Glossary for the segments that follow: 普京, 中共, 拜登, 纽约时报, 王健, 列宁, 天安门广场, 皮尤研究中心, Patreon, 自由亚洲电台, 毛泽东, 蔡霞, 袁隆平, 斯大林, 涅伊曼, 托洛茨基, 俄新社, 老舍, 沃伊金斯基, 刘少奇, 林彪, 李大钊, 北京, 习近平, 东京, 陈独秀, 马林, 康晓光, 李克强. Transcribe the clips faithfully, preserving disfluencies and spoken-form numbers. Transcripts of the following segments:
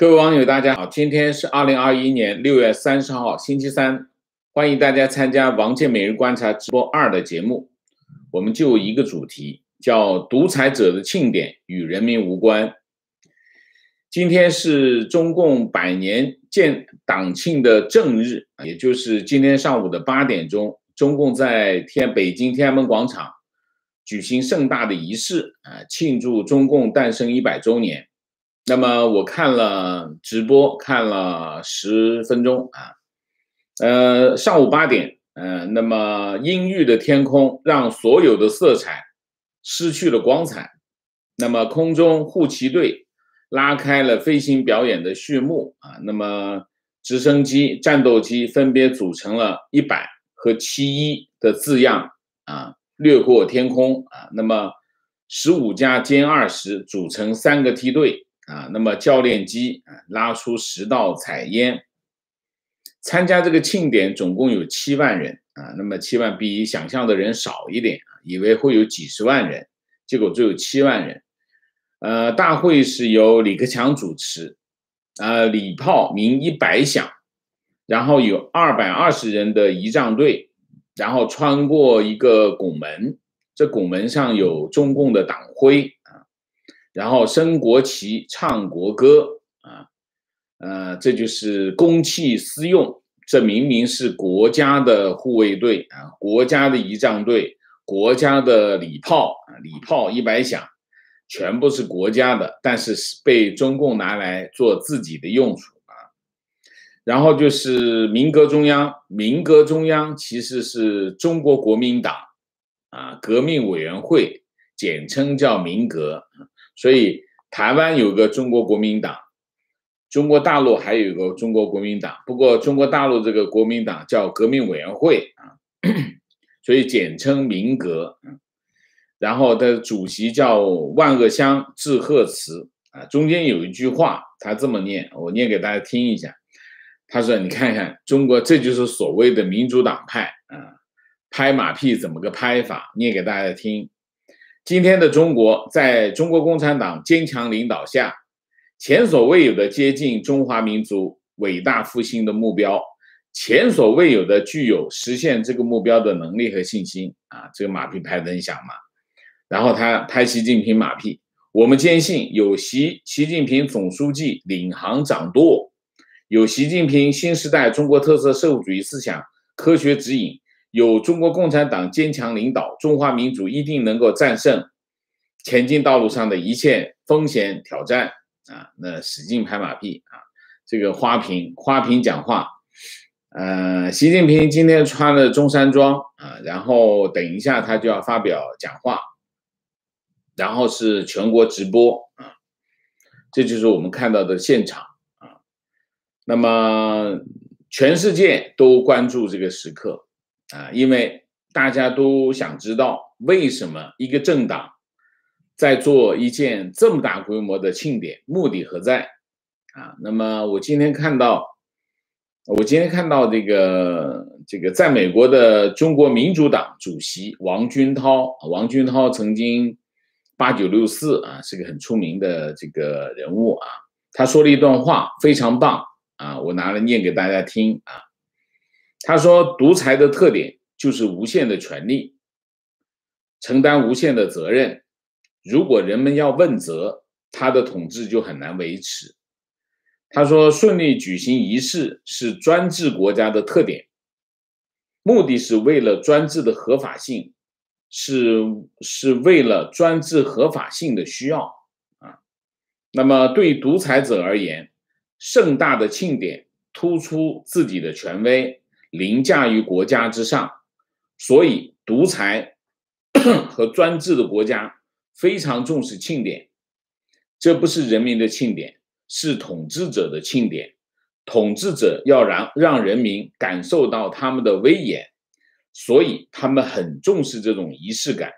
各位网友，大家好，今天是二零二一年六月三十号，星期三，欢迎大家参加王健每日观察直播二的节目。我们就一个主题，叫独裁者的庆典与人民无关。今天是中共百年建党庆的正日，也就是今天上午的八点钟，中共在天北京天安门广场举行盛大的仪式，啊，庆祝中共诞生一百周年。那么我看了直播，看了十分钟啊，呃，上午八点，呃，那么阴郁的天空让所有的色彩失去了光彩，那么空中护旗队拉开了飞行表演的序幕啊，那么直升机、战斗机分别组成了一百和七十一的字样啊，掠过天空啊，那么十五加歼二十组成三个梯队。啊，那么教练机啊拉出十道彩烟，参加这个庆典总共有七万人啊，那么七万比想象的人少一点啊，以为会有几十万人，结果只有七万人。呃，大会是由李克强主持，呃，礼炮鸣一百响，然后有二百二十人的仪仗队，然后穿过一个拱门，这拱门上有中共的党徽。然后升国旗、唱国歌啊，呃，这就是公器私用。这明明是国家的护卫队啊，国家的仪仗队，国家的礼炮啊，礼炮一百响，全部是国家的，但是被中共拿来做自己的用处啊。然后就是民革中央，民革中央其实是中国国民党啊革命委员会，简称叫民革。所以台湾有个中国国民党，中国大陆还有个中国国民党，不过中国大陆这个国民党叫革命委员会啊，所以简称民革。然后的主席叫万恶香致贺词啊，中间有一句话他这么念，我念给大家听一下。他说：“你看看中国，这就是所谓的民主党派啊，拍马屁怎么个拍法？念给大家听。”今天的中国，在中国共产党坚强领导下，前所未有的接近中华民族伟大复兴的目标，前所未有的具有实现这个目标的能力和信心啊！这个马屁拍得很响嘛，然后他拍习近平马屁。我们坚信，有习习近平总书记领航掌舵，有习近平新时代中国特色社会主义思想科学指引。有中国共产党坚强领导，中华民族一定能够战胜前进道路上的一切风险挑战啊！那使劲拍马屁啊！这个花瓶花瓶讲话，呃，习近平今天穿了中山装啊，然后等一下他就要发表讲话，然后是全国直播啊，这就是我们看到的现场啊。那么全世界都关注这个时刻。啊，因为大家都想知道为什么一个政党在做一件这么大规模的庆典，目的何在啊？那么我今天看到，我今天看到这个这个，在美国的中国民主党主席王军涛，王军涛曾经八九六四啊，是个很出名的这个人物啊，他说了一段话非常棒啊，我拿来念给大家听啊。他说，独裁的特点就是无限的权利，承担无限的责任。如果人们要问责，他的统治就很难维持。他说，顺利举行仪式是专制国家的特点，目的是为了专制的合法性，是是为了专制合法性的需要啊。那么对独裁者而言，盛大的庆典突出自己的权威，凌驾于国家之上，所以独裁和专制的国家非常重视庆典。这不是人民的庆典，是统治者的庆典。统治者要让让人民感受到他们的威严，所以他们很重视这种仪式感。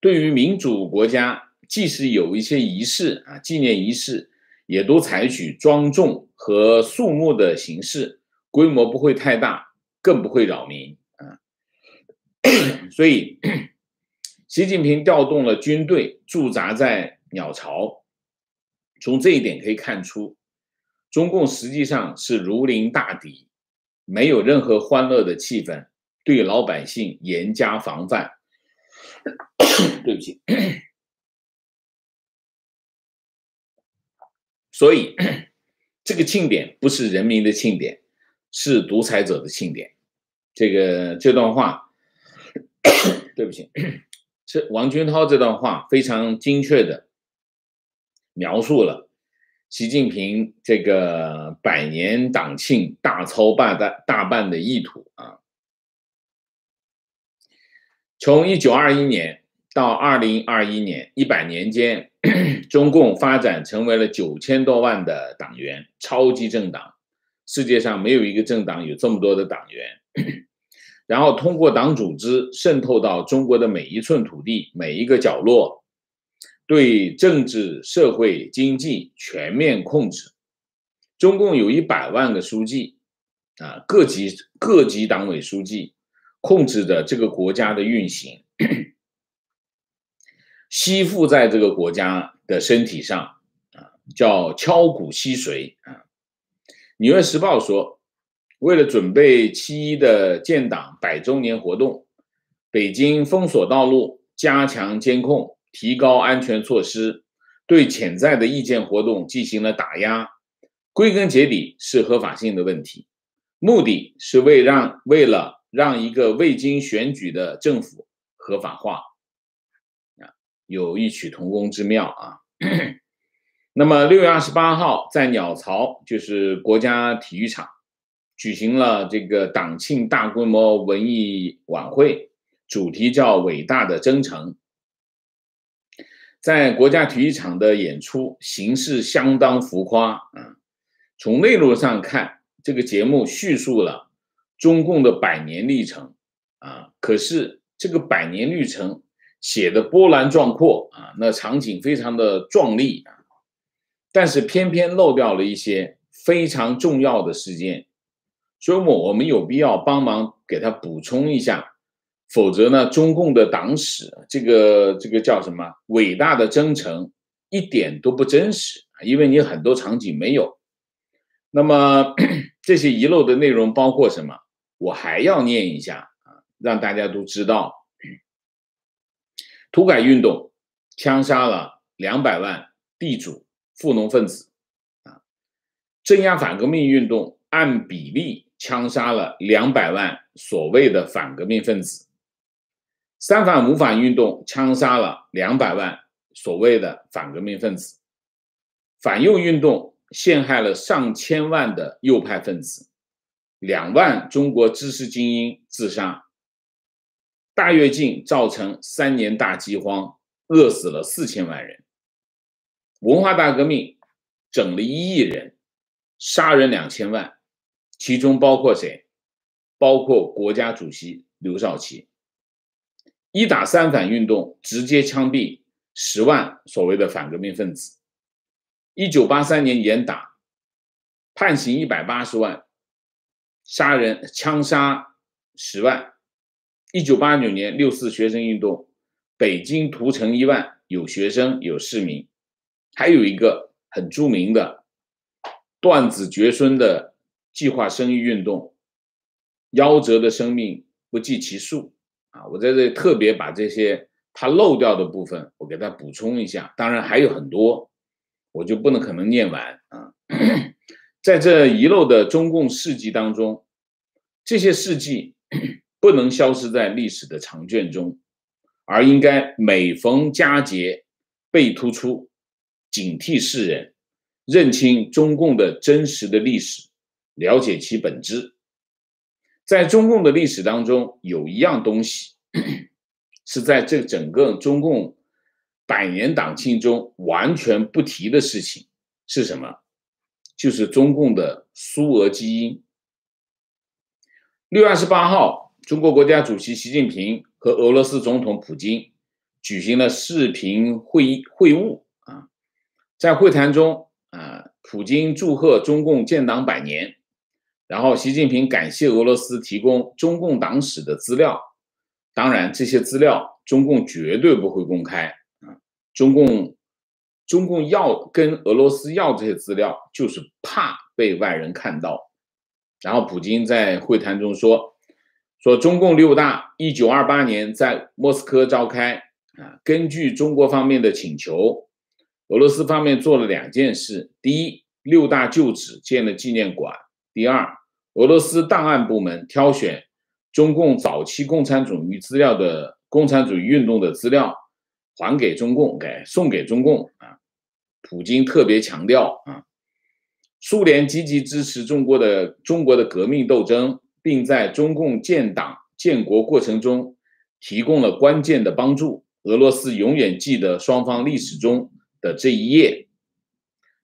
对于民主国家，即使有一些仪式啊，纪念仪式，也都采取庄重和肃穆的形式，规模不会太大，更不会扰民啊。所以，习近平调动了军队驻扎在鸟巢。从这一点可以看出，中共实际上是如临大敌，没有任何欢乐的气氛，对老百姓严加防范。对不起。所以，这个庆典不是人民的庆典，是独裁者的庆典。这个这段话，对不起，是王军涛这段话非常精确的描述了习近平这个百年党庆大操办的大办的意图啊。从一九二一年到二零二一年，一百年间，中共发展成为了九千多万的党员，超级政党。世界上没有一个政党有这么多的党员，然后通过党组织渗透到中国的每一寸土地、每一个角落，对政治、社会、经济全面控制。中共有一百万个书记，啊，各级各级党委书记控制着这个国家的运行，吸附在这个国家的身体上，啊，叫敲骨吸髓啊。纽约时报说，为了准备七一的建党百周年活动，北京封锁道路，加强监控，提高安全措施，对潜在的意见活动进行了打压。归根结底是合法性的问题，目的是为让为了让一个未经选举的政府合法化，啊，有异曲同工之妙啊。那么六月二十八号，在鸟巢，就是国家体育场，举行了这个党庆大规模文艺晚会，主题叫伟大的征程。在国家体育场的演出形式相当浮夸啊。从内容上看，这个节目叙述了中共的百年历程啊，可是这个百年历程写的波澜壮阔啊，那场景非常的壮丽啊。但是偏偏漏掉了一些非常重要的事件，所以我们有必要帮忙给他补充一下，否则呢，中共的党史这个这个叫什么伟大的征程一点都不真实，因为你很多场景没有。那么这些遗漏的内容包括什么？我还要念一下啊，让大家都知道。土改运动枪杀了两百万地主富农分子啊，镇压反革命运动按比例枪杀了两百万所谓的反革命分子，三反五反运动枪杀了两百万所谓的反革命分子，反右运动陷害了上千万的右派分子，两万中国知识精英自杀，大跃进造成三年大饥荒，饿死了四千万人。文化大革命整了一亿人，杀人两千万，其中包括谁？包括国家主席刘少奇。一打三反运动直接枪毙十万所谓的反革命分子。一九八三年严打判刑一百八十万，杀人枪杀十万。一九八九年六四学生运动，北京屠城一万，有学生有市民。还有一个很著名的断子绝孙的计划生育运动，夭折的生命不计其数啊！我在这里特别把这些它漏掉的部分我给它补充一下，当然还有很多我就不能可能念完啊。在这遗漏的中共事迹当中，这些事迹不能消失在历史的长卷中，而应该每逢佳节被突出，警惕世人，认清中共的真实的历史，了解其本质。在中共的历史当中，有一样东西是在这整个中共百年党庆中完全不提的事情，是什么？就是中共的苏俄基因。六月二十八号，中国国家主席习近平和俄罗斯总统普京举行了视频会议会晤。在会谈中啊，普京祝贺中共建党百年，然后习近平感谢俄罗斯提供中共党史的资料，当然这些资料中共绝对不会公开啊，中共中共要跟俄罗斯要这些资料，就是怕被外人看到。然后普京在会谈中说，说中共六大一九二八年在莫斯科召开啊，根据中国方面的请求，俄罗斯方面做了两件事：第一，六大旧址建了纪念馆；第二，俄罗斯档案部门挑选中共早期共产主义资料的共产主义运动的资料，还给中共，给送给中共啊。普京特别强调啊，苏联积极支持中国的中国的革命斗争，并在中共建党建国过程中提供了关键的帮助。俄罗斯永远记得双方历史中的这一页，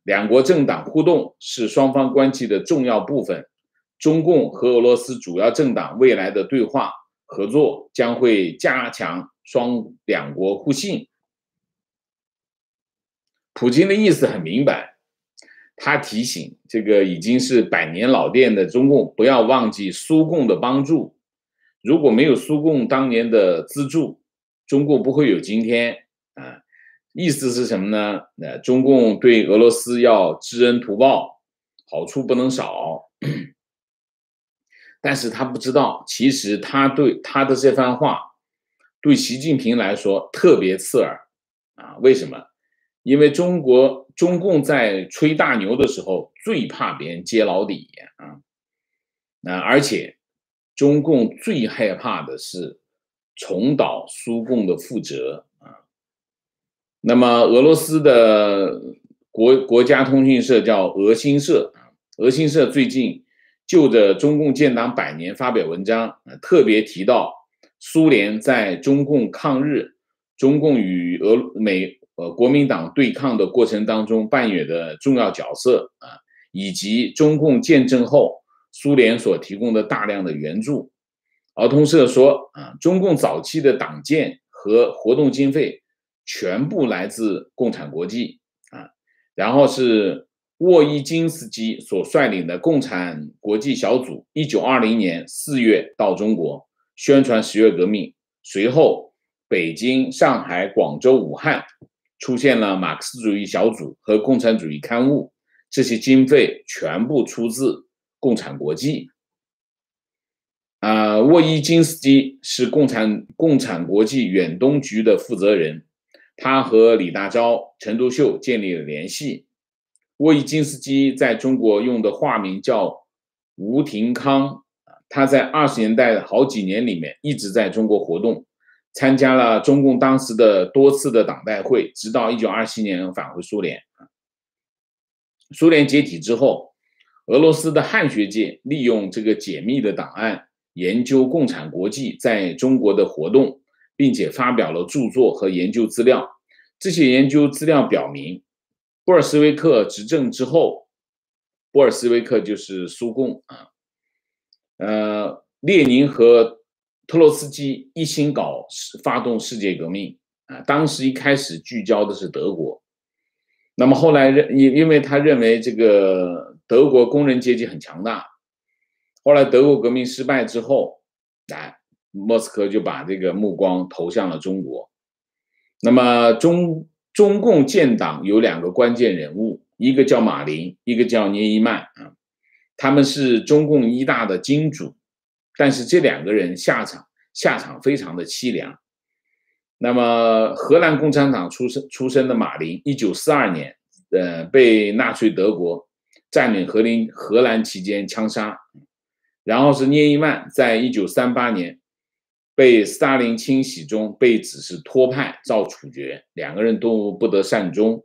两国政党互动是双方关系的重要部分。中共和俄罗斯主要政党未来的对话合作将会加强双两国互信。普京的意思很明白，他提醒这个已经是百年老店的中共不要忘记苏共的帮助，如果没有苏共当年的资助，中共不会有今天啊。意思是什么呢？呃，中共对俄罗斯要知恩图报，好处不能少。但是他不知道，其实他对他的这番话对习近平来说特别刺耳啊！为什么？因为中国中共在吹大牛的时候最怕别人揭老底啊！那而且中共最害怕的是重蹈苏共的覆辙啊！那么俄罗斯的国国家通讯社叫俄新社，俄新社最近就着中共建党百年发表文章，特别提到苏联在中共抗日、中共与俄美呃国民党对抗的过程当中扮演的重要角色啊，以及中共建政后苏联所提供的大量的援助。儿童社说啊，中共早期的党建和活动经费全部来自共产国际啊，然后是沃伊金斯基所率领的共产国际小组一九二零年四月到中国宣传十月革命，随后北京、上海、广州、武汉出现了马克思主义小组和共产主义刊物，这些经费全部出自共产国际。呃、沃伊金斯基是共产共产国际远东局的负责人，他和李大钊、陈独秀建立了联系。沃伊金斯基在中国用的化名叫吴廷康，他在二十年代的好几年里面一直在中国活动，参加了中共当时的多次的党代会，直到一九二七年返回苏联。苏联解体之后，俄罗斯的汉学界利用这个解密的档案研究共产国际在中国的活动，并且发表了著作和研究资料。这些研究资料表明，布尔什维克执政之后，布尔什维克就是苏共啊，呃，列宁和托洛茨基一心搞发动世界革命啊，当时一开始聚焦的是德国，那么后来因因为他认为这个德国工人阶级很强大，后来德国革命失败之后，哎，莫斯科就把这个目光投向了中国，那么中。中共建党有两个关键人物，一个叫马林，一个叫涅伊曼啊，他们是中共一大的金主，但是这两个人下场下场非常的凄凉。那么荷兰共产党出身出身的马林，一九四二年呃被纳粹德国占领荷兰荷兰期间枪杀，然后是涅伊曼在一九三八年。被斯大林清洗中被指示托派遭处决，两个人都不得善终。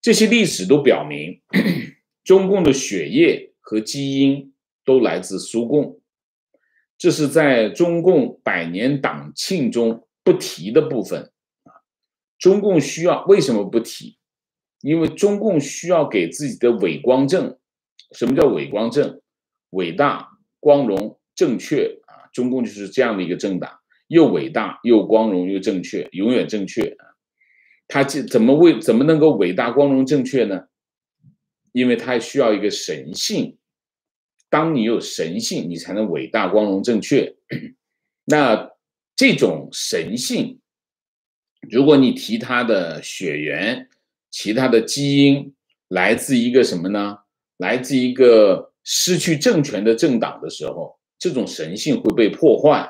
这些历史都表明，中共的血液和基因都来自苏共，这是在中共百年党庆中不提的部分。中共需要，为什么不提？因为中共需要给自己的伟光正，什么叫伟光正？伟大、光荣、正确。中共就是这样的一个政党，又伟大又光荣又正确，永远正确。他怎么为怎么能够伟大光荣正确呢？因为他需要一个神性，当你有神性你才能伟大光荣正确。那这种神性如果你提它的血缘，其他的基因来自一个什么呢？来自一个失去政权的政党的时候，这种神性会被破坏。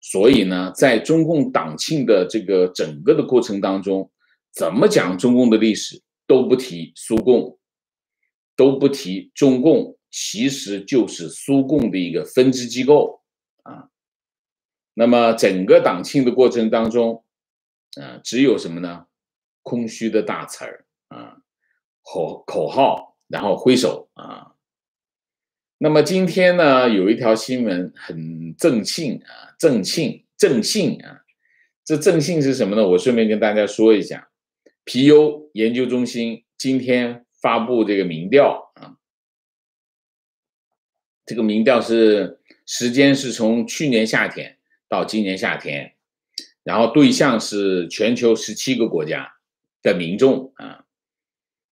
所以呢，在中共党庆的这个整个的过程当中，怎么讲中共的历史都不提苏共，都不提中共，其实就是苏共的一个分支机构啊。那么整个党庆的过程当中，啊，只有什么呢？空虚的大词儿啊，口口号，然后挥手啊。那么今天呢，有一条新闻很正庆啊，正庆正庆啊，这正庆是什么呢？我顺便跟大家说一下，皮尤研究中心今天发布这个民调啊，这个民调是时间是从去年夏天到今年夏天，然后对象是全球十七个国家的民众啊。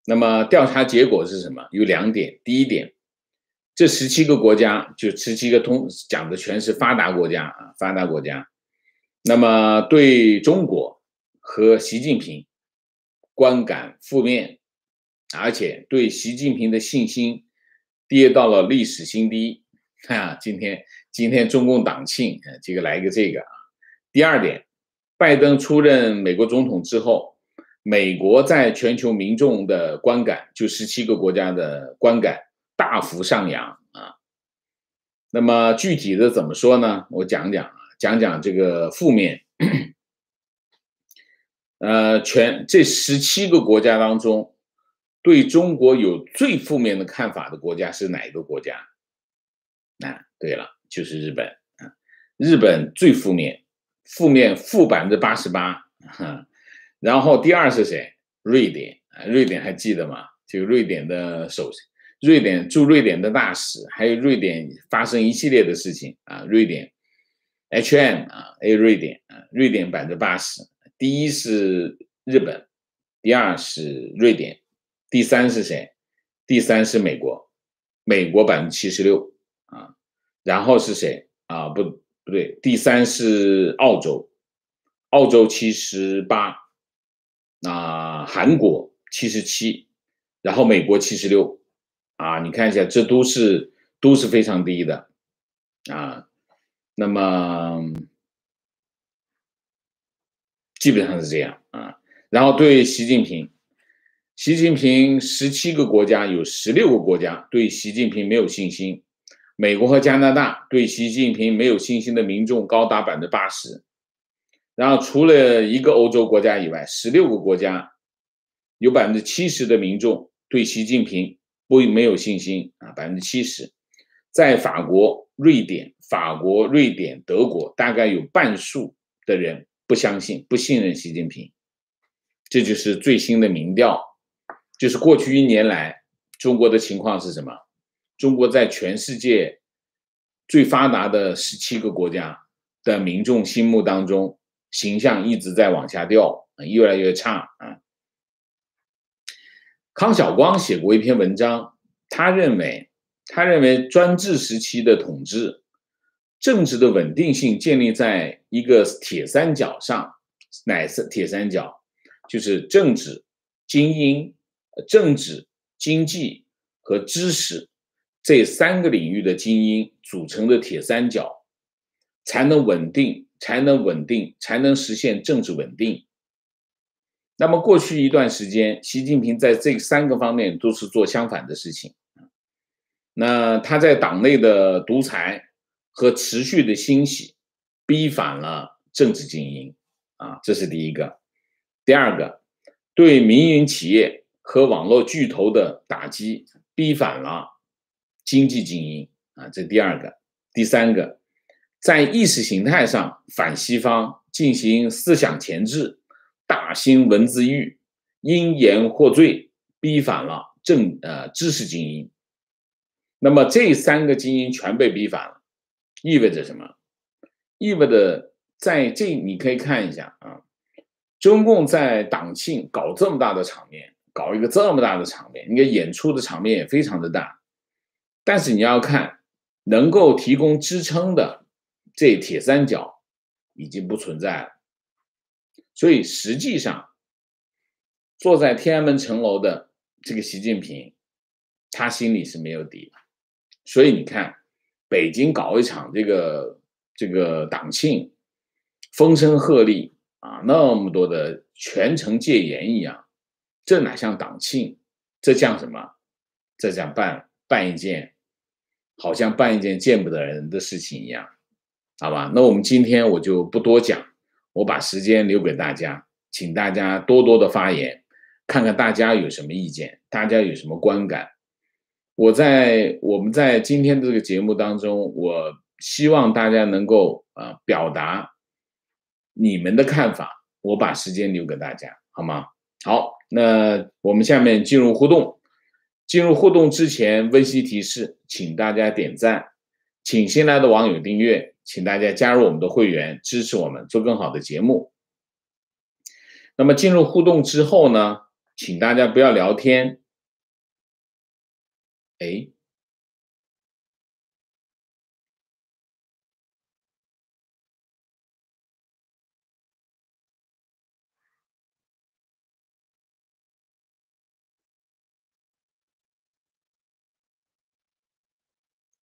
那么调查结果是什么？有两点，第一点。这十七个国家，就十七个通讲的全是发达国家啊，发达国家。那么对中国和习近平观感负面，而且对习近平的信心跌到了历史新低啊！今天今天中共党庆，这个来一个这个啊。第二点，拜登出任美国总统之后，美国在全球民众的观感，就十七个国家的观感。大幅上扬啊，那么具体的怎么说呢？我讲讲讲讲这个负面。呃，全这十七个国家当中，对中国有最负面的看法的国家是哪一个国家？啊，对了，就是日本啊，日本最负面，负面负百分之八十八。然后第二是谁？瑞典啊，瑞典还记得吗？这个瑞典的首相。瑞典驻瑞典的大使，还有瑞典发生一系列的事情啊，瑞典 H M 啊 ，A 瑞典啊，瑞典百分之八十，第一是日本，第二是瑞典，第三是谁？第三是美国，美国百分之七十六啊，然后是谁啊？不不对，第三是澳洲，澳洲七十八，啊，韩国七十七，然后美国七十六。啊，你看一下，这都是都是非常低的啊。那么基本上是这样啊。然后对习近平，习近平十七个国家有十六个国家对习近平没有信心，美国和加拿大对习近平没有信心的民众高达 百分之八十。然后除了一个欧洲国家以外，十六个国家有 百分之七十 的民众对习近平不没有信心啊，百分之七十，在法国、瑞典、法国、瑞典、德国，大概有半数的人不相信、不信任习近平。这就是最新的民调，就是过去一年来中国的情况是什么？中国在全世界最发达的十七个国家的民众心目当中，形象一直在往下掉，越来越差啊。康晓光写过一篇文章，他认为，他认为专制时期的统治，政治的稳定性建立在一个铁三角上，哪铁三角？就是政治、精英、政治、经济和知识这三个领域的精英组成的铁三角，才能稳定，才能稳定，才能实现政治稳定。那么过去一段时间，习近平在这三个方面都是做相反的事情。那他在党内的独裁和持续的兴起，逼反了政治精英啊，这是第一个。第二个，对民营企业和网络巨头的打击，逼反了经济精英啊，这第二个。第三个，在意识形态上反西方，进行思想前置。大兴文字狱，因言获罪，逼反了政呃知识精英。那么这三个精英全被逼反了，意味着什么？意味着在这你可以看一下啊，中共在党庆搞这么大的场面，搞一个这么大的场面，应该演出的场面也非常的大。但是你要看能够提供支撑的这铁三角已经不存在了。所以实际上，坐在天安门城楼的这个习近平，他心里是没有底的。所以你看，北京搞一场这个这个党庆，风声鹤唳啊，那么多的全城戒严一样，这哪像党庆？这像什么？这像办办一件，好像办一件见不得人的事情一样，好吧？那我们今天我就不多讲，我把时间留给大家，请大家多多的发言，看看大家有什么意见，大家有什么观感。我在我们在今天的这个节目当中，我希望大家能够呃表达你们的看法，我把时间留给大家，好吗？好，那我们下面进入互动。进入互动之前，温馨提示，请大家点赞，请新来的网友订阅，请大家加入我们的会员，支持我们做更好的节目。那么进入互动之后呢，请大家不要聊天。哎，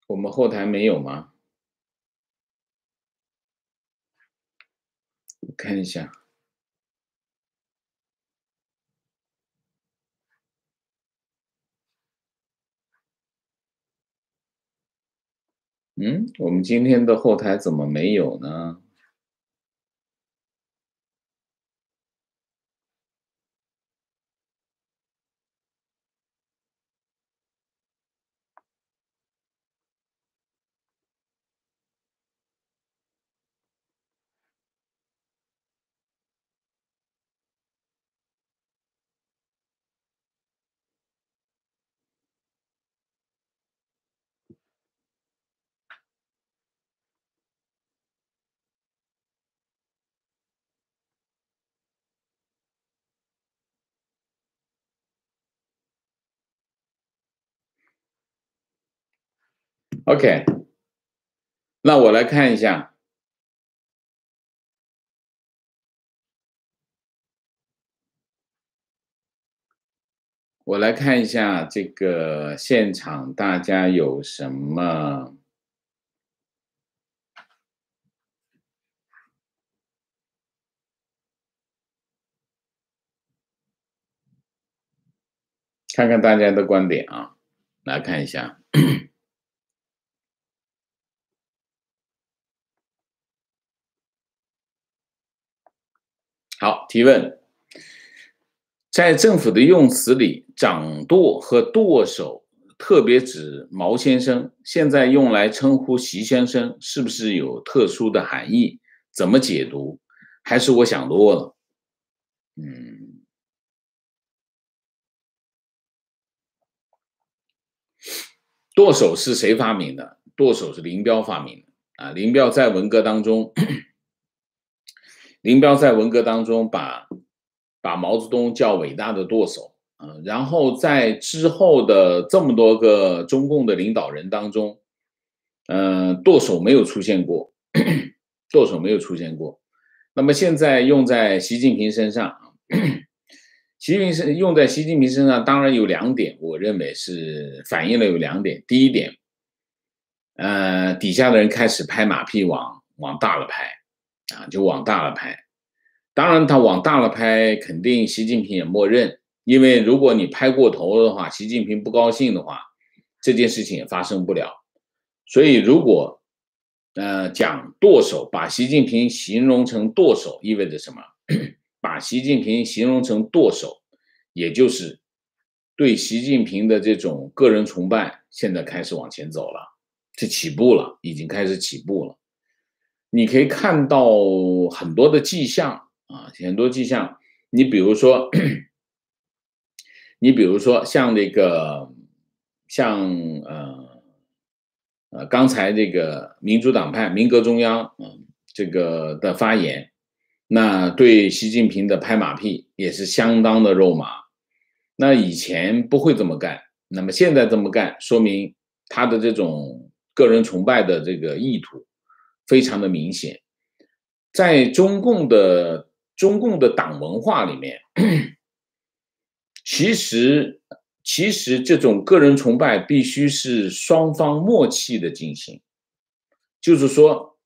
我们后台没有吗？我看一下。嗯，我们今天的后台怎么没有呢？OK， 那我来看一下。我来看一下这个现场大家有什么。看看大家的观点啊，来看一下。好，提问。在政府的用词里，掌舵和舵手特别指毛先生，现在用来称呼习先生，是不是有特殊的含义？怎么解读？还是我想多了？嗯，舵手是谁发明的？舵手是林彪发明的啊！林彪在文革当中。林彪在文革当中把把毛泽东叫伟大的舵手，嗯，然后在之后的这么多个中共的领导人当中，嗯，舵手没有出现过，舵手没有出现过。那么现在用在习近平身上，习近平用在习近平身上，当然有两点，我认为是反映了有两点。第一点，呃，底下的人开始拍马屁往，往往大了拍。啊，就往大了拍，当然他往大了拍，肯定习近平也默认，因为如果你拍过头的话，习近平不高兴的话，这件事情也发生不了。所以如果呃讲舵手，把习近平形容成舵手意味着什么？把习近平形容成舵手，也就是对习近平的这种个人崇拜，现在开始往前走了，这起步了，已经开始起步了。你可以看到很多的迹象啊，很多迹象。你比如说，你比如说像那个，像呃呃刚才这个民主党派、民革中央嗯、呃、这个的发言，那对习近平的拍马屁也是相当的肉麻。那以前不会这么干，那么现在这么干，说明他的这种个人崇拜的这个意图。非常的明显，在中共的中共的党文化里面，其实其实这种个人崇拜必须是双方默契的进行，就是说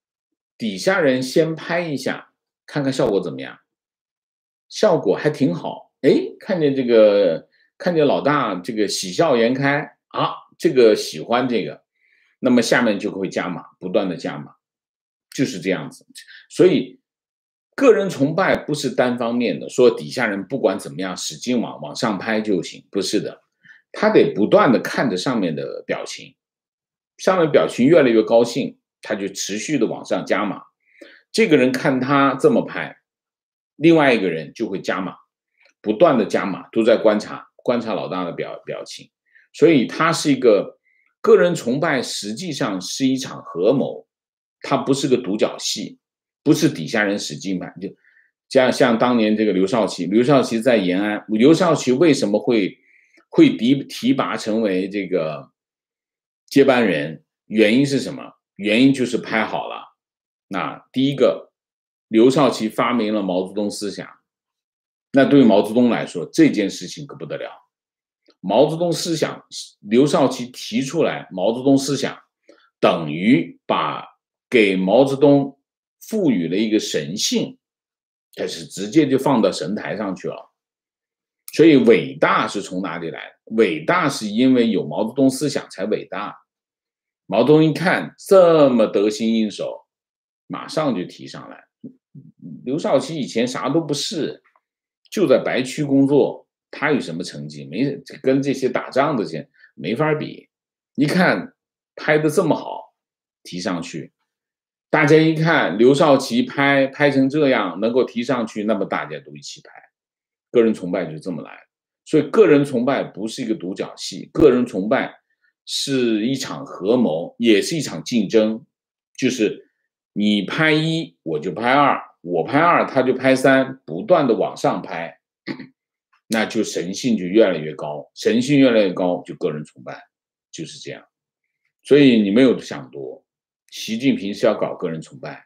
底下人先拍一下，看看效果怎么样，效果还挺好，哎，看见这个看见老大这个喜笑颜开啊，这个喜欢这个，那么下面就会加码，不断的加码，就是这样子。所以个人崇拜不是单方面的说底下人不管怎么样使劲往往上拍就行，不是的，他得不断的看着上面的表情，上面表情越来越高兴，他就持续的往上加码，这个人看他这么拍，另外一个人就会加码，不断的加码，都在观察观察老大的 表, 表情。所以他是一个个人崇拜，实际上是一场合谋，他不是个独角戏，不是底下人使劲买，就像像当年这个刘少奇，刘少奇在延安，刘少奇为什么会会提提拔成为这个接班人？原因是什么？原因就是拍好了。那第一个，刘少奇发明了毛泽东思想，那对毛泽东来说这件事情可不得了。毛泽东思想，刘少奇提出来毛泽东思想，等于把给毛泽东赋予了一个神性，但是直接就放到神台上去了。所以伟大是从哪里来的？伟大是因为有毛泽东思想才伟大。毛泽东一看这么得心应手，马上就提上来。刘少奇以前啥都不是，就在白区工作，他有什么成绩？没，跟这些打仗的这些没法比。一看拍得这么好，提上去。大家一看刘少奇拍拍成这样能够提上去，那么大家都一起拍，个人崇拜就这么来。所以个人崇拜不是一个独角戏，个人崇拜是一场合谋，也是一场竞争，就是你拍一我就拍二，我拍二他就拍三，不断的往上拍，那就神性就越来越高，神性越来越高就个人崇拜，就是这样。所以你没有想多，习近平是要搞个人崇拜，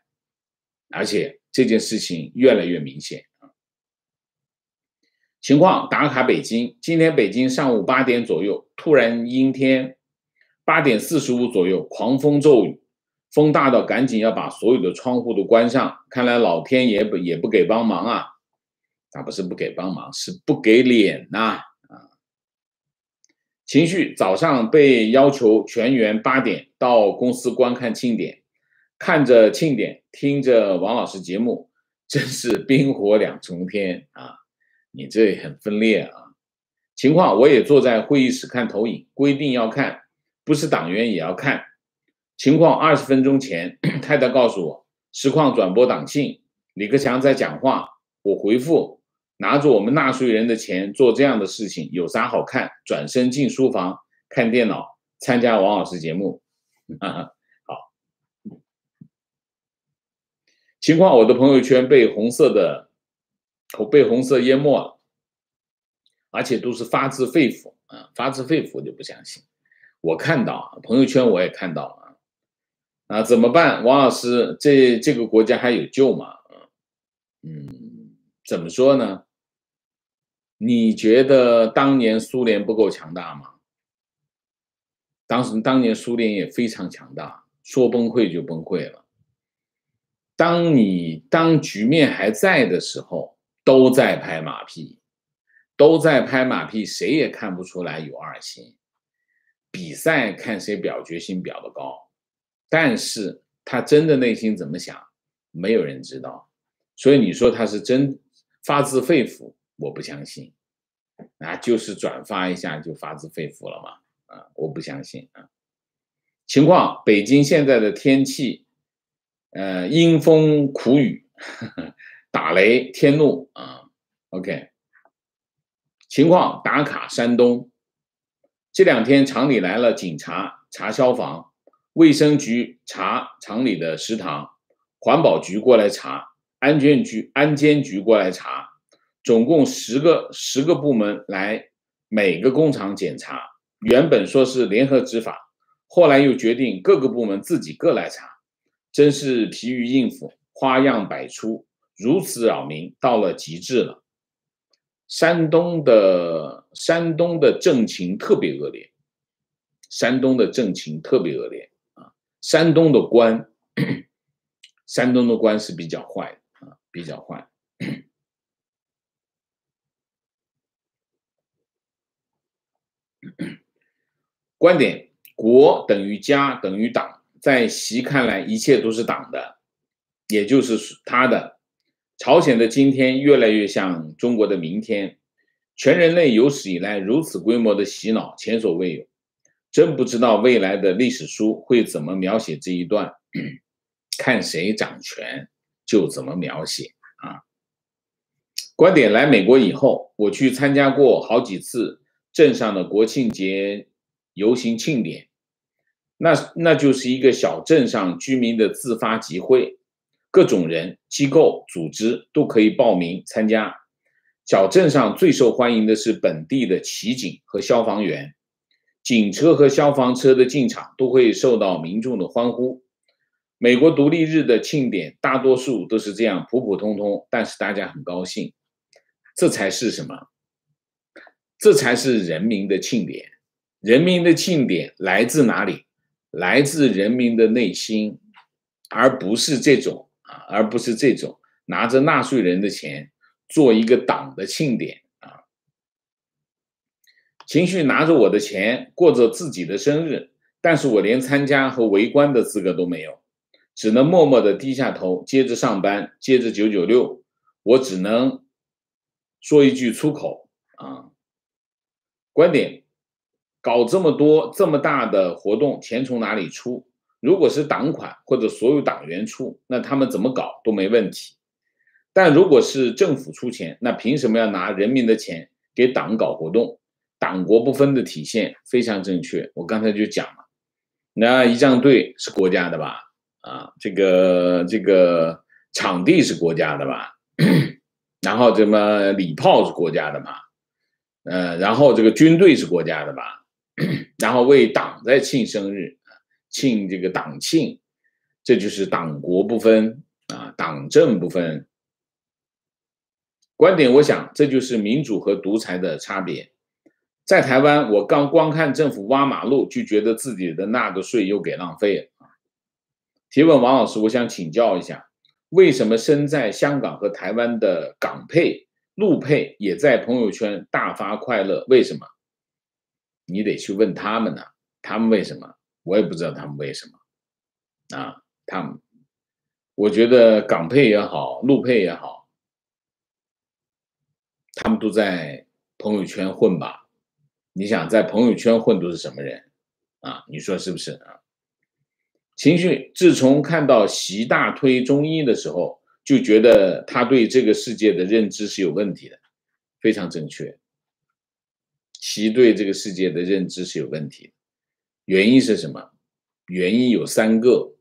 而且这件事情越来越明显。情况打卡北京，今天北京上午八点左右突然阴天，八点四十五左右狂风骤雨，风大到赶紧要把所有的窗户都关上，看来老天爷也不也不给帮忙啊！他不是不给帮忙，是不给脸呐！情绪早上被要求全员八点到公司观看庆典，看着庆典，听着王老师节目，真是冰火两重天啊！你这也很分裂啊！情况我也坐在会议室看投影，规定要看，不是党员也要看。情况二十分钟前，太太告诉我实况转播党庆，李克强在讲话，我回复。拿着我们纳税人的钱做这样的事情有啥好看？转身进书房看电脑，参加王老师节目。好，情况我的朋友圈被红色的被红色淹没了，而且都是发自肺腑啊，发自肺腑就不相信。我看到朋友圈，我也看到了啊，怎么办？王老师，这这个国家还有救吗？嗯。怎么说呢？你觉得当年苏联不够强大吗？当时当年苏联也非常强大，说崩溃就崩溃了。当你当局面还在的时候，都在拍马屁，都在拍马屁，谁也看不出来有二心。比赛看谁表决心表得高，但是他真的内心怎么想，没有人知道。所以你说他是真发自肺腑，我不相信，啊，就是转发一下就发自肺腑了嘛，啊，我不相信啊。情况，北京现在的天气，呃，阴风苦雨，呵呵，打雷天怒啊。OK， 情况打卡山东，这两天厂里来了警察查消防，卫生局查厂里的食堂，环保局过来查。安监局安监局过来查，总共十个十个部门来每个工厂检查，原本说是联合执法，后来又决定各个部门自己各来查，真是疲于应付，花样百出，如此扰民到了极致了。山东的山东的政情特别恶劣，山东的政情特别恶劣啊！山东的官，山东的官是比较坏的啊，比较坏。 观点：国等于家等于党，在习看来，一切都是党的，也就是他的。朝鲜的今天越来越像中国的明天，全人类有史以来如此规模的洗脑前所未有，真不知道未来的历史书会怎么描写这一段，看谁掌权就怎么描写啊。观点：来美国以后，我去参加过好几次。 镇上的国庆节游行庆典，那那就是一个小镇上居民的自发集会，各种人、机构、组织都可以报名参加。小镇上最受欢迎的是本地的骑警和消防员，警车和消防车的进场都会受到民众的欢呼。美国独立日的庆典，大多数都是这样普普通通，但是大家很高兴，这才是什么？ 这才是人民的庆典，人民的庆典来自哪里？来自人民的内心，而不是这种啊，而不是这种拿着纳税人的钱做一个党的庆典啊。情绪拿着我的钱过着自己的生日，但是我连参加和围观的资格都没有，只能默默的低下头，接着上班，接着九九六。我只能说一句粗口啊。 观点：搞这么多这么大的活动，钱从哪里出？如果是党款或者所有党员出，那他们怎么搞都没问题。但如果是政府出钱，那凭什么要拿人民的钱给党搞活动？党国不分的体现非常正确。我刚才就讲了，那仪仗队是国家的吧？啊，这个这个场地是国家的吧？然后什么礼炮是国家的嘛？ 呃，然后这个军队是国家的吧，然后为党在庆生日，庆这个党庆，这就是党国不分啊，党政不分。观点，我想这就是民主和独裁的差别。在台湾，我刚光看政府挖马路，就觉得自己的纳的税又给浪费了。提问王老师，我想请教一下，为什么身在香港和台湾的港配？ 陆配也在朋友圈大发快乐，为什么？你得去问他们呢、啊，他们为什么？我也不知道他们为什么啊。他们，我觉得港配也好，陆配也好，他们都在朋友圈混吧？你想在朋友圈混都是什么人啊？你说是不是啊？情绪，自从看到习大推中医的时候。 就觉得他对这个世界的认知是有问题的，非常正确。习对这个世界的认知是有问题的，原因是什么？原因有三个。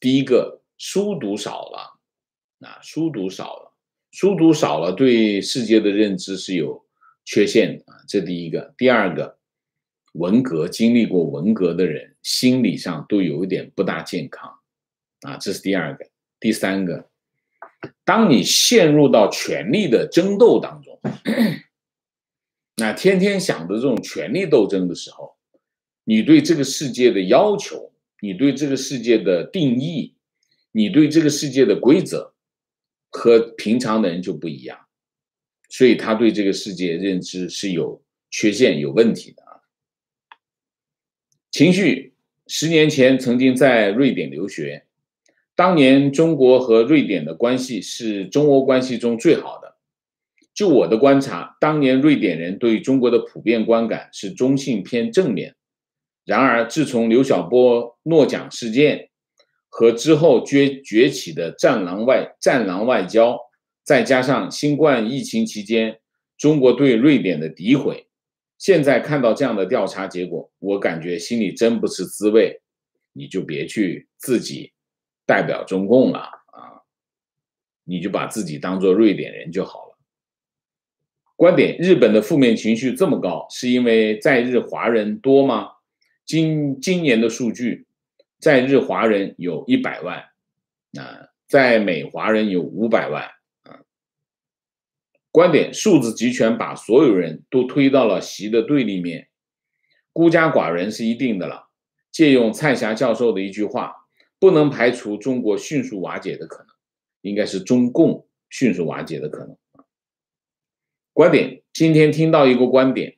第一个，书读少了，啊，书读少了，书读少了，对世界的认知是有缺陷的啊，这第一个。第二个，文革经历过文革的人，心理上都有一点不大健康，啊，这是第二个。第三个。 当你陷入到权力的争斗当中，那天天想着这种权力斗争的时候，你对这个世界的要求，你对这个世界的定义，你对这个世界的规则，和平常的人就不一样，所以他对这个世界认知是有缺陷、有问题的啊。情绪，十年前曾经在瑞典留学。 当年中国和瑞典的关系是中欧关系中最好的。就我的观察，当年瑞典人对中国的普遍观感是中性偏正面。然而，自从刘晓波诺奖事件和之后崛崛起的战狼外战狼外交，再加上新冠疫情期间中国对瑞典的诋毁，现在看到这样的调查结果，我感觉心里真不是滋味。你就别去自己。 代表中共了啊，你就把自己当做瑞典人就好了。观点：日本的负面情绪这么高，是因为在日华人多吗？今今年的数据，在日华人有一百万，啊，在美华人有五百万，观点，数字集权把所有人都推到了习的对立面，孤家寡人是一定的了。借用蔡霞教授的一句话，不能排除中国迅速瓦解的可能，应该是中共迅速瓦解的可能。观点，今天听到一个观点，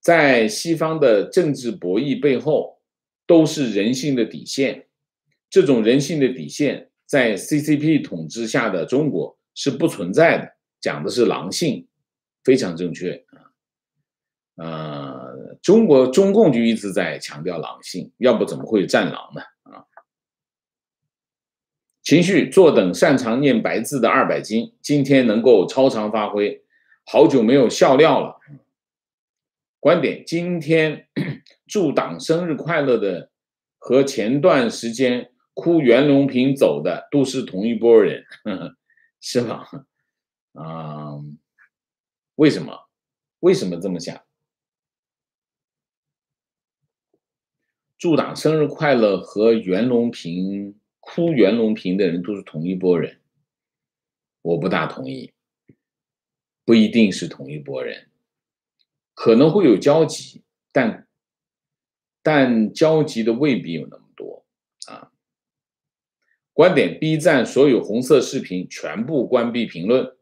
在西方的政治博弈背后都是人性的底线，这种人性的底线在 C C P 统治下的中国是不存在的，讲的是狼性，非常正确啊、呃！中国中共就一直在强调狼性，要不怎么会有战狼呢？啊！情绪，坐等擅长念白字的二百斤，今天能够超常发挥，好久没有笑料了。观点，今天祝党生日快乐的和前段时间哭袁隆平走的都是同一波人，呵呵，是吧？啊、嗯，为什么？为什么这么想？祝党生日快乐和袁隆平哭袁隆平的人都是同一波人，我不大同意，不一定是同一波人，可能会有交集，但但交集的未必有那么多啊。观点 ：B 站所有红色视频全部关闭评论。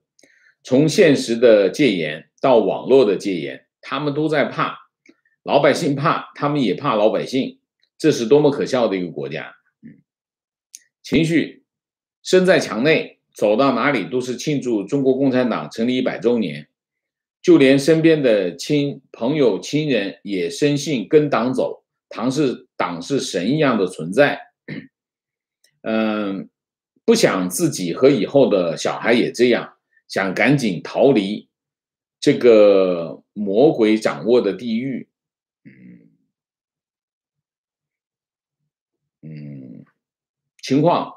从现实的戒严到网络的戒严，他们都在怕，老百姓怕，他们也怕老百姓，这是多么可笑的一个国家！嗯，情绪，身在墙内，走到哪里都是庆祝中国共产党成立一百周年，就连身边的亲朋友、亲人也深信跟党走，党是党是神一样的存在。嗯，不想自己和以后的小孩也这样。想赶紧逃离这个魔鬼掌握的地狱。嗯嗯，情况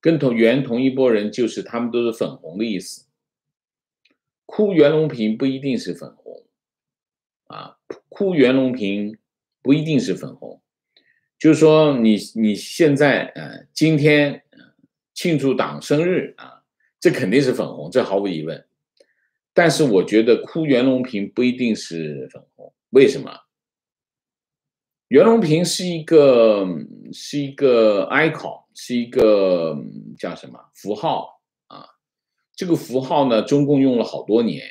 跟同原同一波人，就是他们都是粉红的意思。哭袁隆平不一定是粉红啊，哭袁隆平不一定是粉红，就是说你你现在呃今天庆祝党生日啊。这肯定是粉红，这毫无疑问。但是我觉得哭袁隆平不一定是粉红，为什么？袁隆平是一个是一个 icon， 是一个叫什么符号啊？这个符号呢，中共用了好多年，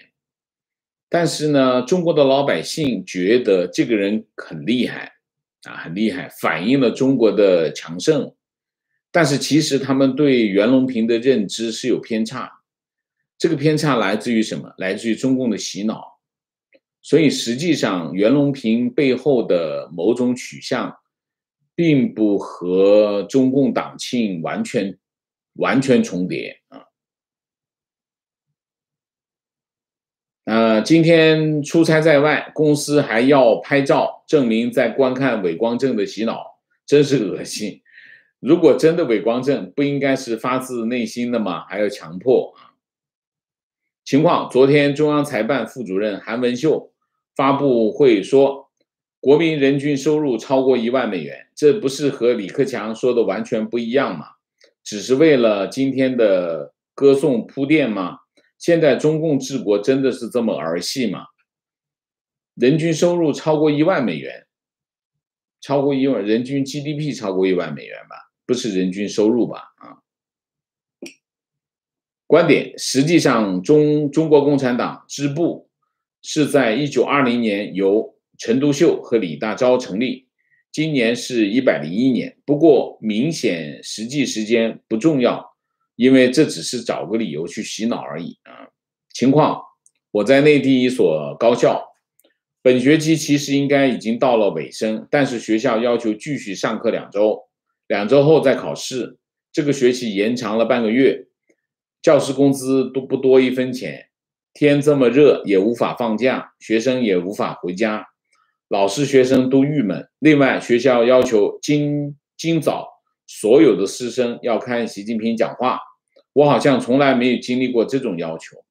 但是呢，中国的老百姓觉得这个人很厉害啊，很厉害，反映了中国的强盛。但是其实他们对袁隆平的认知是有偏差，这个偏差来自于什么？来自于中共的洗脑。所以实际上袁隆平背后的某种取向并不和中共党庆完全完全重叠啊。呃，今天出差在外，公司还要拍照证明在观看伪光正的洗脑，真是恶心。如果真的伪光正，不应该是发自内心的吗？还要强迫啊！情况，昨天中央财办副主任韩文秀发布会说，国民人均收入超过一万美元，这不是和李克强说的完全不一样吗？只是为了今天的歌颂铺垫吗？现在中共治国真的是这么儿戏吗？人均收入超过一万美元，超过一万，人均 G D P 超过一万美元吧？不是人均收入吧？啊，观点，实际上中中国共产党支部是在一九二零年由陈独秀和李大钊成立，今年是一百零一年，不过明显实际时间不重要，因为这只是找个理由去洗脑而已啊。情况，我在内地一所高校，本学期其实应该已经到了尾声，但是学校要求继续上课两周。两周后再考试，这个学期延长了半个月，教师工资都不多一分钱，天这么热也无法放假，学生也无法回家，老师学生都郁闷。另外学校要求今今早所有的师生要看习近平讲话，我好像从来没有经历过这种要求。